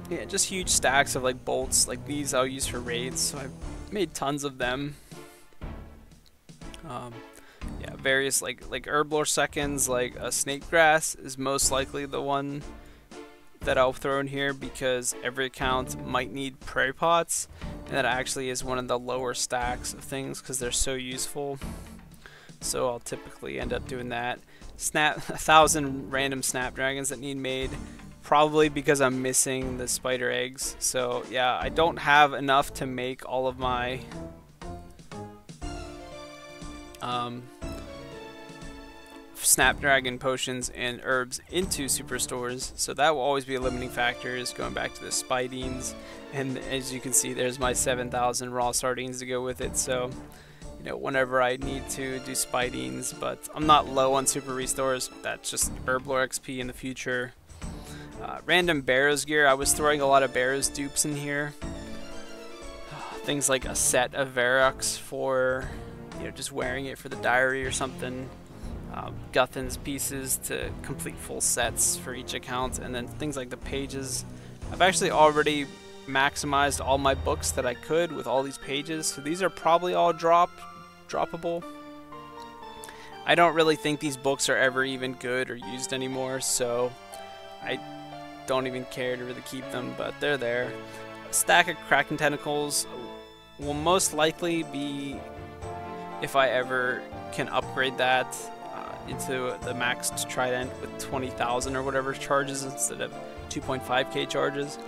Yeah, just huge stacks of like bolts, like these I'll use for raids, so I've made tons of them. Um, yeah, various like like herblore seconds, like a snake grass is most likely the one that I'll throw in here because every account might need prairie pots, and that actually is one of the lower stacks of things because they're so useful. So I'll typically end up doing that. Snap a thousand random snapdragons that need made, probably because I'm missing the spider eggs. So yeah, I don't have enough to make all of my um, snapdragon potions and herbs into superstores, so that will always be a limiting factor, is going back to the spidings. And as you can see, there's my seven thousand raw sardines to go with it. So you know, whenever I need to do spidings, but I'm not low on super restores. That's just herblore X P in the future. Uh, random Barrows gear. I was throwing a lot of Barrows dupes in here. Things like a set of Varrox for, you know, just wearing it for the diary or something. Um, Guthan's pieces to complete full sets for each account, and then things like the pages. I've actually already maximized all my books that I could with all these pages, so these are probably all drop droppable. I don't really think these books are ever even good or used anymore, so I don't even care to really keep them, but they're there. A stack of Kraken Tentacles will most likely be, if I ever can upgrade that uh, into the maxed trident with twenty thousand or whatever charges instead of two point five K charges.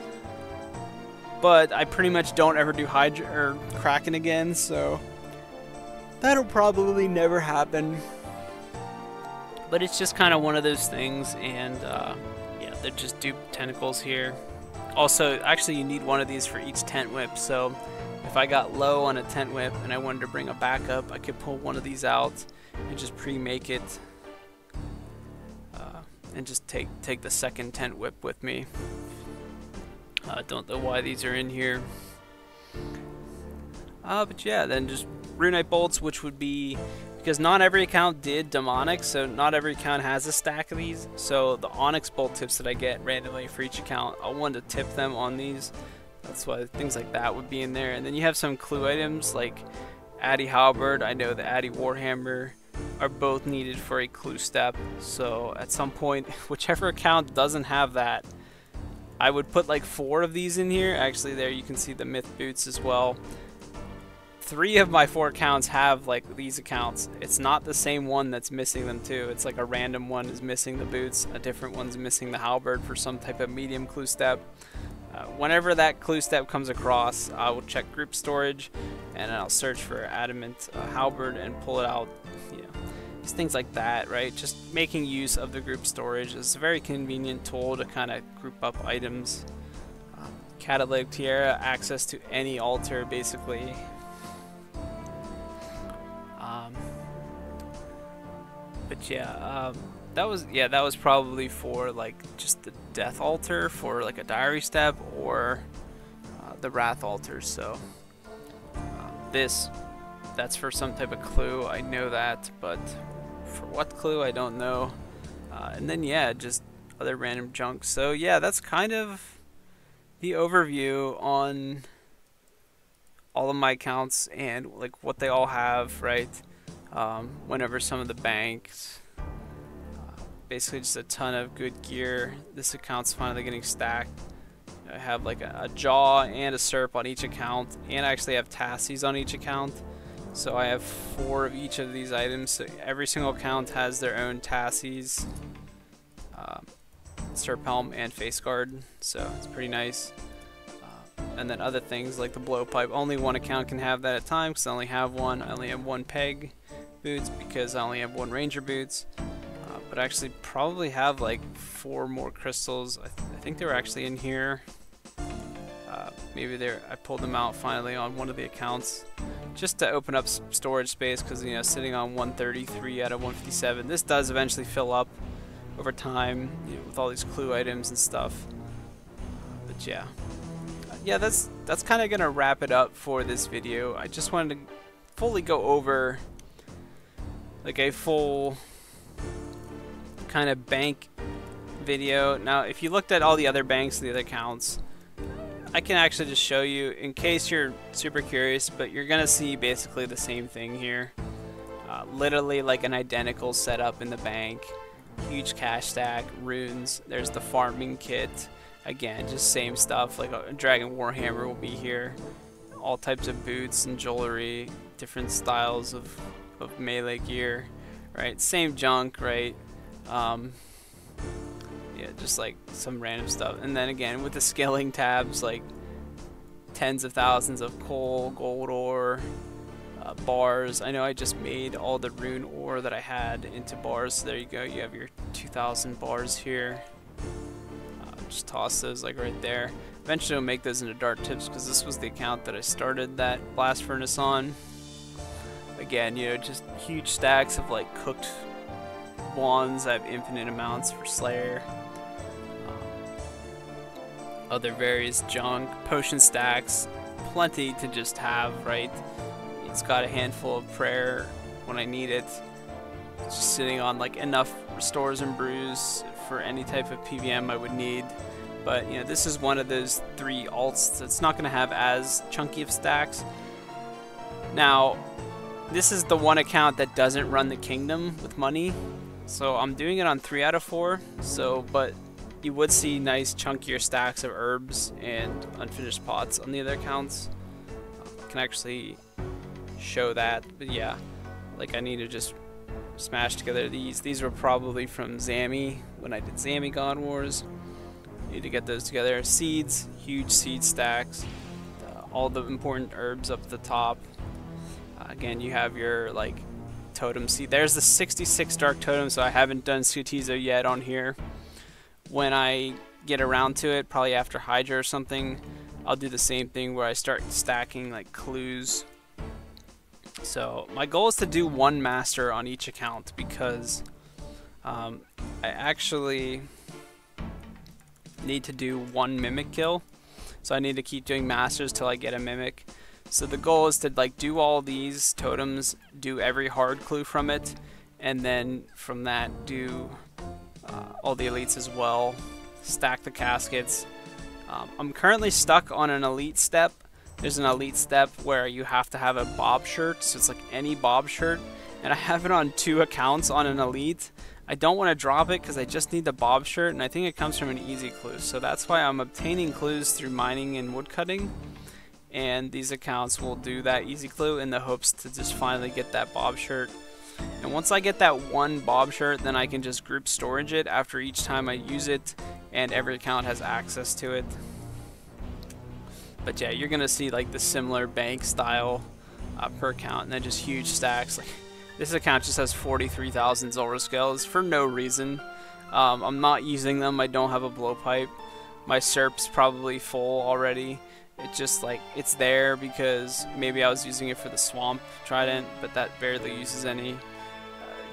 But I pretty much don't ever do Hydra or Kraken again, so that'll probably never happen. But it's just kind of one of those things, and uh, yeah, they're just dupe tentacles here. Also, actually, you need one of these for each tent whip, so if I got low on a tent whip and I wanted to bring a backup, I could pull one of these out and just pre-make it uh, and just take, take the second tent whip with me. I uh, don't know why these are in here. Uh, but yeah, then just Runite Bolts, which would be, because not every account did Demonic, so not every account has a stack of these. So the Onyx Bolt tips that I get randomly for each account, I wanted to tip them on these. That's why things like that would be in there. And then you have some clue items like Addy Halberd, I know the Addy Warhammer, are both needed for a clue step. So at some point, whichever account doesn't have that, I would put like four of these in here. Actually, there you can see the myth boots as well. Three of my four accounts have like these accounts. It's not the same one that's missing them too. It's like a random one is missing the boots, a different one's missing the halberd for some type of medium clue step. Uh, whenever that clue step comes across, I will check group storage and I'll search for adamant uh, halberd and pull it out. You know, just things like that, right? Just making use of the group storage is a very convenient tool to kind of group up items. Uh, Catalog Tiara, access to any altar, basically. Um, but yeah, um, that was yeah that was probably for like just the death altar for like a diary step or uh, the wrath altar. So uh, this that's for some type of clue. I know that, but for what clue, I don't know. Uh, and then, yeah, just other random junk. So, yeah, that's kind of the overview on all of my accounts and, like, what they all have, right? Um, whenever some of the banks. Uh, basically, just a ton of good gear. This account's finally getting stacked. I have, like, a, a jaw and a serp on each account. And I actually have tassies on each account. So I have four of each of these items. So every single account has their own tassies, uh, Serp Helm, and Face Guard. So it's pretty nice. Uh, and then other things like the blowpipe. Only one account can have that at a time because I only have one. I only have one Peg Boots because I only have one Ranger Boots. Uh, but I actually probably have like four more crystals. I, th I think they were actually in here. Uh, maybe they're, I pulled them out finally on one of the accounts, just to open up storage space, because, you know, sitting on one thirty-three out of one fifty-seven, this does eventually fill up over time, you know, with all these clue items and stuff. But yeah, yeah, that's that's kind of gonna wrap it up for this video. I just wanted to fully go over like a full kind of bank video. Now, if you looked at all the other banks and the other accounts, I can actually just show you in case you're super curious, but you're gonna see basically the same thing here. Uh, literally like an identical setup in the bank. Huge cash stack, runes, there's the farming kit. Again, just same stuff, like a Dragon Warhammer will be here. All types of boots and jewelry, different styles of, of melee gear, right? Same junk, right? Um, yeah, just like some random stuff. And then again, with the scaling tabs, like tens of thousands of coal, gold ore, uh, bars. I know I just made all the rune ore that I had into bars, so there you go. You have your two thousand bars here. Just toss those like right there. Eventually I'll make those into dart tips because this was the account that I started that blast furnace on. Again, you know, just huge stacks of like cooked wands. I have infinite amounts for Slayer. Um, other various junk, potion stacks, plenty to just have, right? It's got a handful of prayer when I need it. It's just sitting on like enough restores and brews for any type of P V M I would need, but you know, this is one of those three alts that's not going to have as chunky of stacks. Now, this is the one account that doesn't run the kingdom with money, so I'm doing it on three out of four. So, but you would see nice chunkier stacks of herbs and unfinished pots on the other accounts. I can actually show that, but yeah, like I need to just smash together these. These were probably from Zami when I did Zami God Wars. You need to get those together. Seeds, huge seed stacks, uh, all the important herbs up the top. Uh, again, you have your like totem seed. There's the sixty-six dark totem, so I haven't done Skotizo yet on here. When I get around to it, probably after Hydra or something, I'll do the same thing where I start stacking like clues. So my goal is to do one master on each account because um, I actually need to do one mimic kill. So I need to keep doing masters till I get a mimic. So the goal is to like do all these totems, do every hard clue from it, and then from that do uh, all the elites as well. Stack the caskets. Um, I'm currently stuck on an elite step. There's an elite step where you have to have a bob shirt, so it's like any bob shirt, and I have it on two accounts on an elite. I don't want to drop it because I just need the bob shirt, and I think it comes from an easy clue, so that's why I'm obtaining clues through mining and woodcutting, and these accounts will do that easy clue in the hopes to just finally get that bob shirt. And once I get that one bob shirt, then I can just group storage it after each time I use it, and every account has access to it. But yeah, you're gonna see like the similar bank style uh, per account, and then just huge stacks. Like this account just has forty-three thousand Zulrah scales for no reason. Um, I'm not using them. I don't have a blowpipe. My Serp's probably full already. It's just like it's there because maybe I was using it for the swamp trident, but that barely uses any. Uh,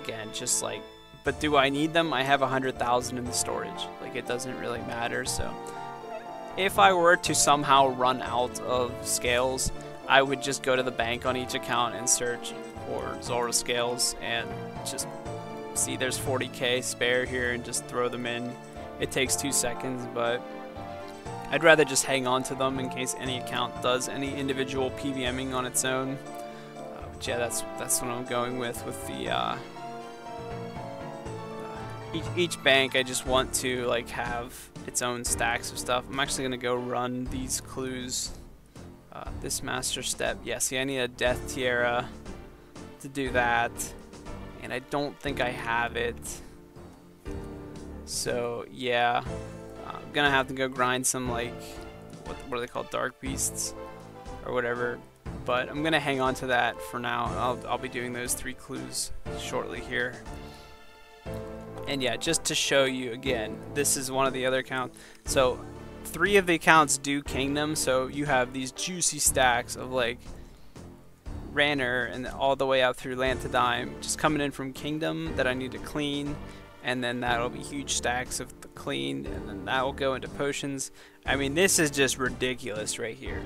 again, just like, but do I need them? I have a hundred thousand in the storage. Like it doesn't really matter. So. If I were to somehow run out of scales, I would just go to the bank on each account and search for Zulrah scales and just see there's forty K spare here and just throw them in. It takes two seconds, but I'd rather just hang on to them in case any account does any individual PVMing on its own. Uh, but yeah, that's that's what I'm going with with the uh, Each, each bank. I just want to like have its own stacks of stuff. I'm actually gonna go run these clues. Uh, this master step, yeah, see I need a death tiara to do that, and I don't think I have it. So yeah, I'm gonna have to go grind some like, what, what are they called, dark beasts or whatever, but I'm gonna hang on to that for now. I'll, I'll be doing those three clues shortly here. And yeah, just to show you again, this is one of the other accounts. So three of the accounts do kingdom, so you have these juicy stacks of like Ranner and all the way out through Lantadime just coming in from kingdom that I need to clean, and then that'll be huge stacks of the clean, and then that will go into potions. I mean, this is just ridiculous right here.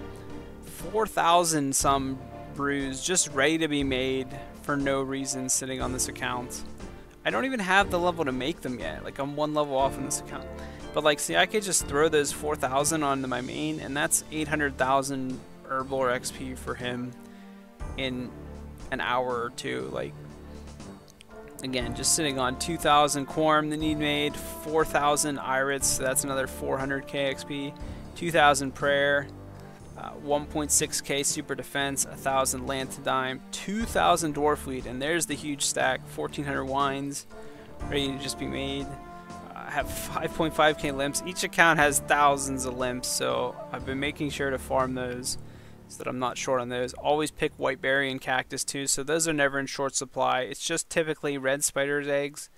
four thousand some brews just ready to be made for no reason sitting on this account. I don't even have the level to make them yet. Like I'm one level off in this account. But like, see, I could just throw those four thousand onto my main, and that's eight hundred thousand herbal or X P for him in an hour or two. Like Again, just sitting on two thousand Quorum that he made, four thousand Irits, so that's another four hundred K X P, two thousand Prayer, uh, one point six K Super Defense, one thousand Land to Dime, two thousand Dwarf Weed, and there's the huge stack, fourteen hundred Wines ready to just be made. I have five point five K Limps. Each account has thousands of Limps, so I've been making sure to farm those so that I'm not short on those. Always pick whiteberry and cactus too, so those are never in short supply. It's just typically red spider's eggs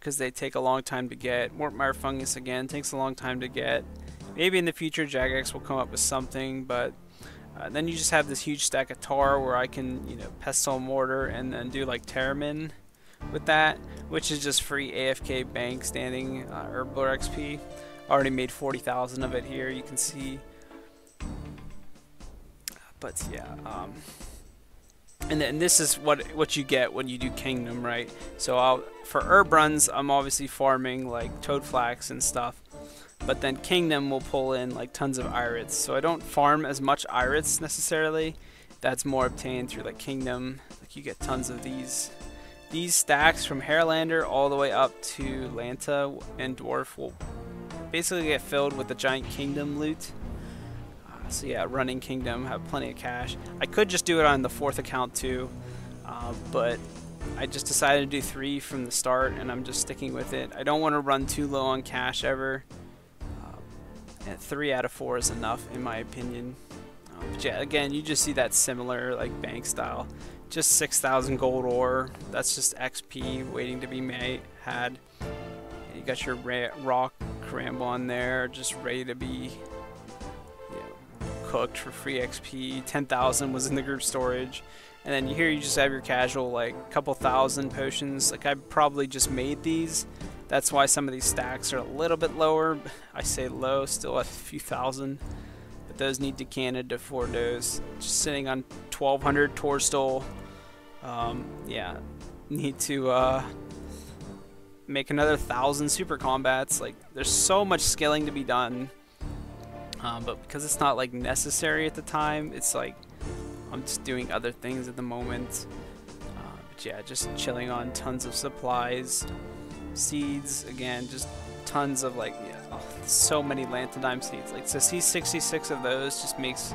because they take a long time to get. Mortmire fungus again takes a long time to get. Maybe in the future Jagex will come up with something, but uh, then you just have this huge stack of tar where I can, you know, pestle mortar and then do like Terramin with that, which is just free A F K bank standing uh, Herbler X P. Already made forty thousand of it here, you can see. But yeah, um, and then this is what what you get when you do Kingdom, right? So I'll, for herb runs, I'm obviously farming like toad flax and stuff, but then Kingdom will pull in like tons of irits. So I don't farm as much irits necessarily. That's more obtained through like Kingdom. Like you get tons of these these stacks from Hairlander all the way up to Lanta and Dwarf will basically get filled with the giant Kingdom loot. So yeah, running Kingdom, have plenty of cash. I could just do it on the fourth account too, uh, but I just decided to do three from the start, and I'm just sticking with it. I don't want to run too low on cash ever. Uh, and three out of four is enough, in my opinion. Uh, but yeah, again, you just see that similar like bank style, just six thousand gold ore. That's just X P waiting to be made. Had you got your ra rock cramble on there, just ready to be cooked for free X P. ten thousand was in the group storage, and then here you just have your casual like couple thousand potions. Like I probably just made these, that's why some of these stacks are a little bit lower. I say low, still a few thousand, but those need decanted to four dose. Just sitting on twelve hundred Torstol. Um, yeah, need to uh, make another thousand super combats. Like there's so much scaling to be done. Um, but because it's not like necessary at the time, it's like I'm just doing other things at the moment. Uh, but yeah, just chilling on tons of supplies, seeds again, just tons of like, yeah, oh, so many lantidime seeds. Like to see sixty-six of those just makes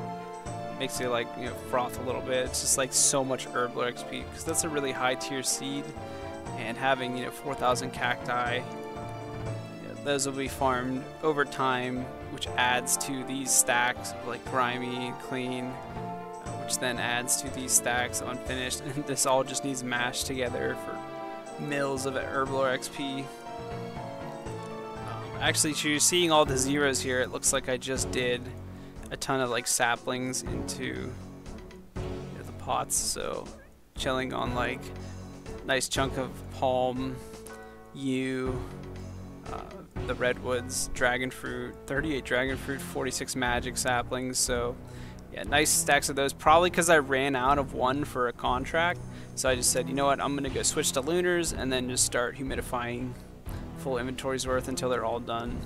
makes it like, you know, froth a little bit. It's just like so much Herbler X P because that's a really high tier seed, and having, you know, four thousand cacti. Those will be farmed over time, which adds to these stacks of like grimy and clean, uh, which then adds to these stacks of unfinished, and this all just needs mashed together for mills of Herblore X P. Um, actually, so you're seeing all the zeros here, it looks like I just did a ton of like saplings into, you know, the pots, so chilling on like nice chunk of palm, yew, uh, the Redwoods, Dragon Fruit, thirty-eight Dragon Fruit, forty-six Magic Saplings, so yeah, nice stacks of those, probably because I ran out of one for a contract, so I just said, you know what, I'm going to go switch to Lunars and then just start humidifying full inventory's worth until they're all done.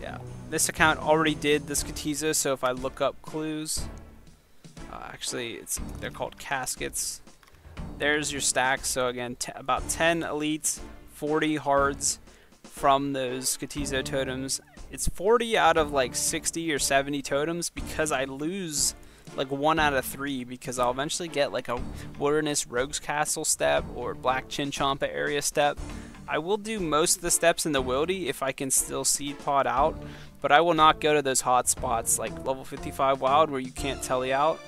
Yeah, this account already did the Skotizo, so if I look up clues, uh, actually it's they're called caskets. There's your stacks, so again, t about ten elites, forty hards, from those Skotizo totems. It's forty out of like sixty or seventy totems because I lose like one out of three because I'll eventually get like a Wilderness Rogue's Castle step or Black Chinchampa area step. I will do most of the steps in the wildy if I can still seed pod out, but I will not go to those hot spots like level fifty-five wild where you can't telly out.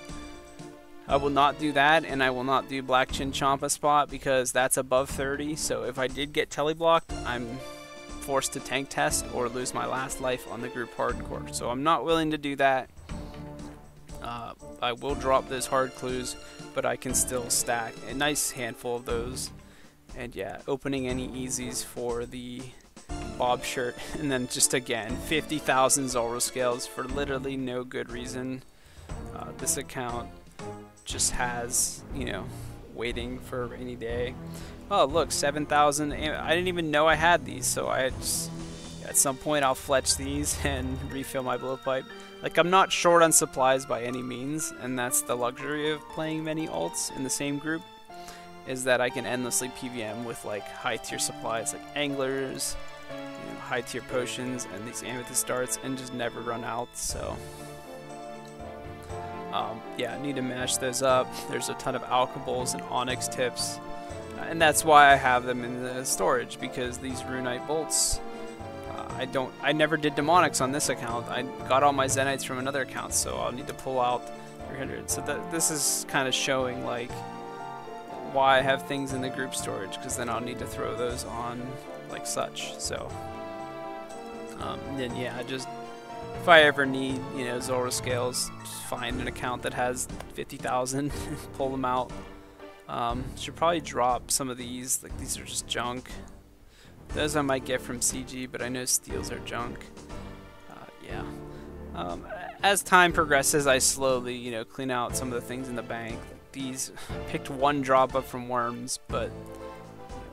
I will not do that, and I will not do Black Chinchampa spot because that's above thirty, so if I did get telly blocked, I'm forced to tank test or lose my last life on the group hardcore, so I'm not willing to do that. Uh, I will drop those hard clues, but I can still stack a nice handful of those, and yeah, opening any easies for the Bob Shirt, and then just again fifty thousand Zulrah scales for literally no good reason. Uh, this account just has, you know, waiting for a rainy day. Oh look, seven thousand, I didn't even know I had these, so I just, at some point I'll fletch these and refill my blowpipe. Like I'm not short on supplies by any means, and that's the luxury of playing many alts in the same group. is that I can endlessly P V M with like high tier supplies like anglers, you know, high tier potions, and these amethyst darts, and just never run out. So um, yeah, I need to mash those up. There's a ton of alchables and onyx tips, and that's why I have them in the storage, because these runite bolts, uh, I don't, I never did demonics on this account. I got all my zenites from another account, so I'll need to pull out three hundred. So that this is kind of showing like why I have things in the group storage, because then I'll need to throw those on like such. So um, then yeah, just if I ever need, you know, Zulrah scales, just find an account that has fifty thousand, pull them out. Um, should probably drop some of these, like these are just junk. Those I might get from C G, but I know steals are junk. Uh, yeah. Um, as time progresses, I slowly, you know, clean out some of the things in the bank. Like these, picked one drop up from worms, but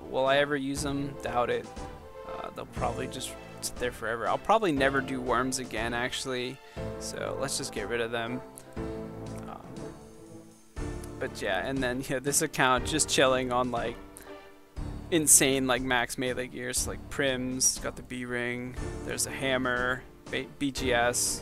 will I ever use them? Doubt it. Uh, they'll probably just sit there forever. I'll probably never do worms again, actually. So let's just get rid of them. But yeah, and then yeah, this account just chilling on like insane like max melee gears, like prims, got the B ring, there's a hammer, B G S,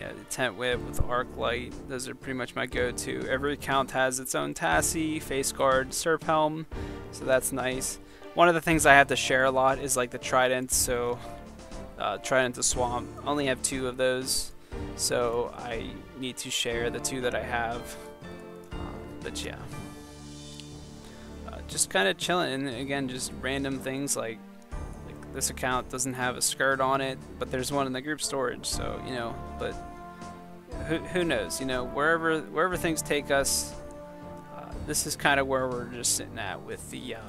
yeah, the tent whip with arc light. Those are pretty much my go-to. Every account has its own tassie, face guard, serp helm, so that's nice. One of the things I have to share a lot is like the trident. So uh, trident to swamp. I only have two of those, so I need to share the two that I have. But yeah, uh, just kind of chilling, and again, just random things like, like this account doesn't have a skirt on it, but there's one in the group storage, so you know. But who, who knows? You know, wherever wherever things take us, uh, this is kind of where we're just sitting at with the uh,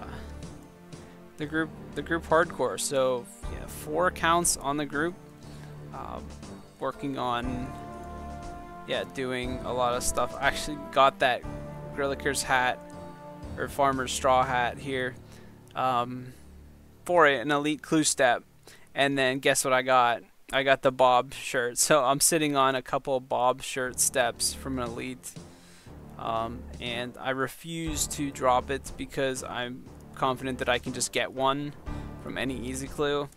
the group the group hardcore. So yeah, four accounts on the group, uh, working on yeah, doing a lot of stuff. I actually got that Grilliker's hat, or farmer's straw hat here, um, for it, an elite clue step, and then guess what I got? I got the bob shirt, so I'm sitting on a couple of bob shirt steps from an elite, um, and I refuse to drop it because I'm confident that I can just get one from any easy clue,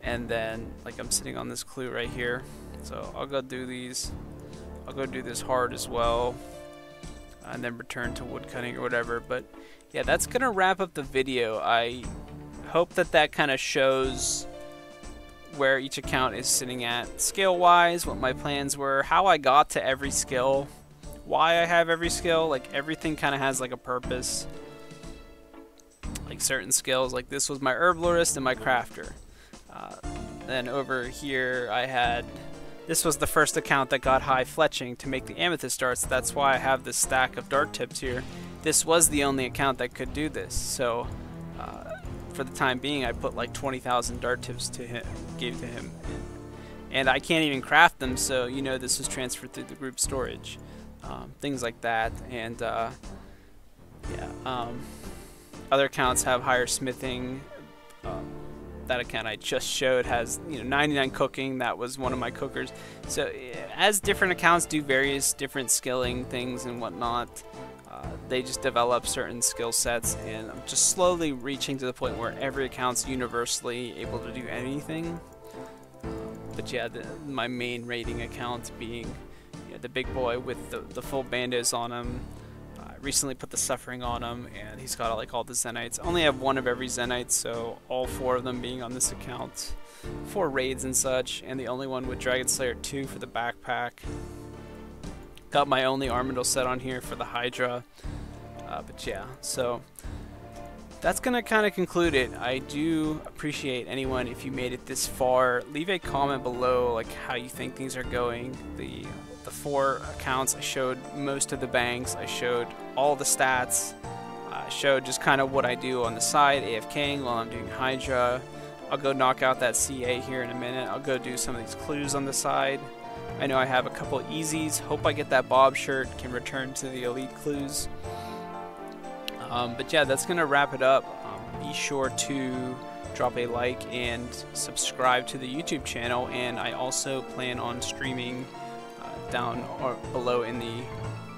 and then like I'm sitting on this clue right here, so I'll go do these, I'll go do this hard as well, and then return to woodcutting or whatever. But yeah, that's gonna wrap up the video. I hope that that kind of shows where each account is sitting at skill wise, what my plans were, how I got to every skill, why I have every skill. Like everything kind of has like a purpose, like certain skills, like this was my herbalist and my crafter, uh, then over here I had, this was the first account that got high fletching to make the amethyst darts. That's why I have this stack of dart tips here. This was the only account that could do this. So uh, for the time being, I put like twenty thousand dart tips to him, gave to him. And I can't even craft them, so you know this was transferred through the group storage. Um, things like that. And uh, yeah, um, other accounts have higher smithing. Um, That account I just showed has, you know, ninety-nine cooking. That was one of my cookers. So as different accounts do various different skilling things and whatnot, uh, they just develop certain skill sets, and I'm just slowly reaching to the point where every account's universally able to do anything. But yeah, the, my main raiding account being, you know, the big boy with the, the full bandos on him. Recently put the suffering on him, and he's got like all the zenites. Only have one of every zenite, so all four of them being on this account for raids and such, and the only one with Dragon Slayer two for the backpack. Got my only armadil set on here for the Hydra. Uh, but yeah, so that's gonna kind of conclude it. I do appreciate anyone, if you made it this far, leave a comment below like how you think things are going. The The four accounts, I showed most of the banks, I showed all the stats, I showed just kind of what I do on the side, AFKing while I'm doing Hydra. I'll go knock out that C A here in a minute. I'll go do some of these clues on the side. I know I have a couple easies. Hope I get that bob shirt, can return to the elite clues. Um, but yeah, that's going to wrap it up. Um, be sure to drop a like and subscribe to the YouTube channel, and I also plan on streaming down or below in the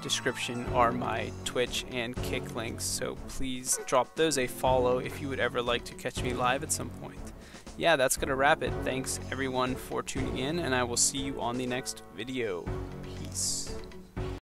description are my Twitch and Kick links, so please drop those a follow if you would ever like to catch me live at some point. Yeah, that's gonna wrap it. Thanks everyone for tuning in, and I will see you on the next video. Peace.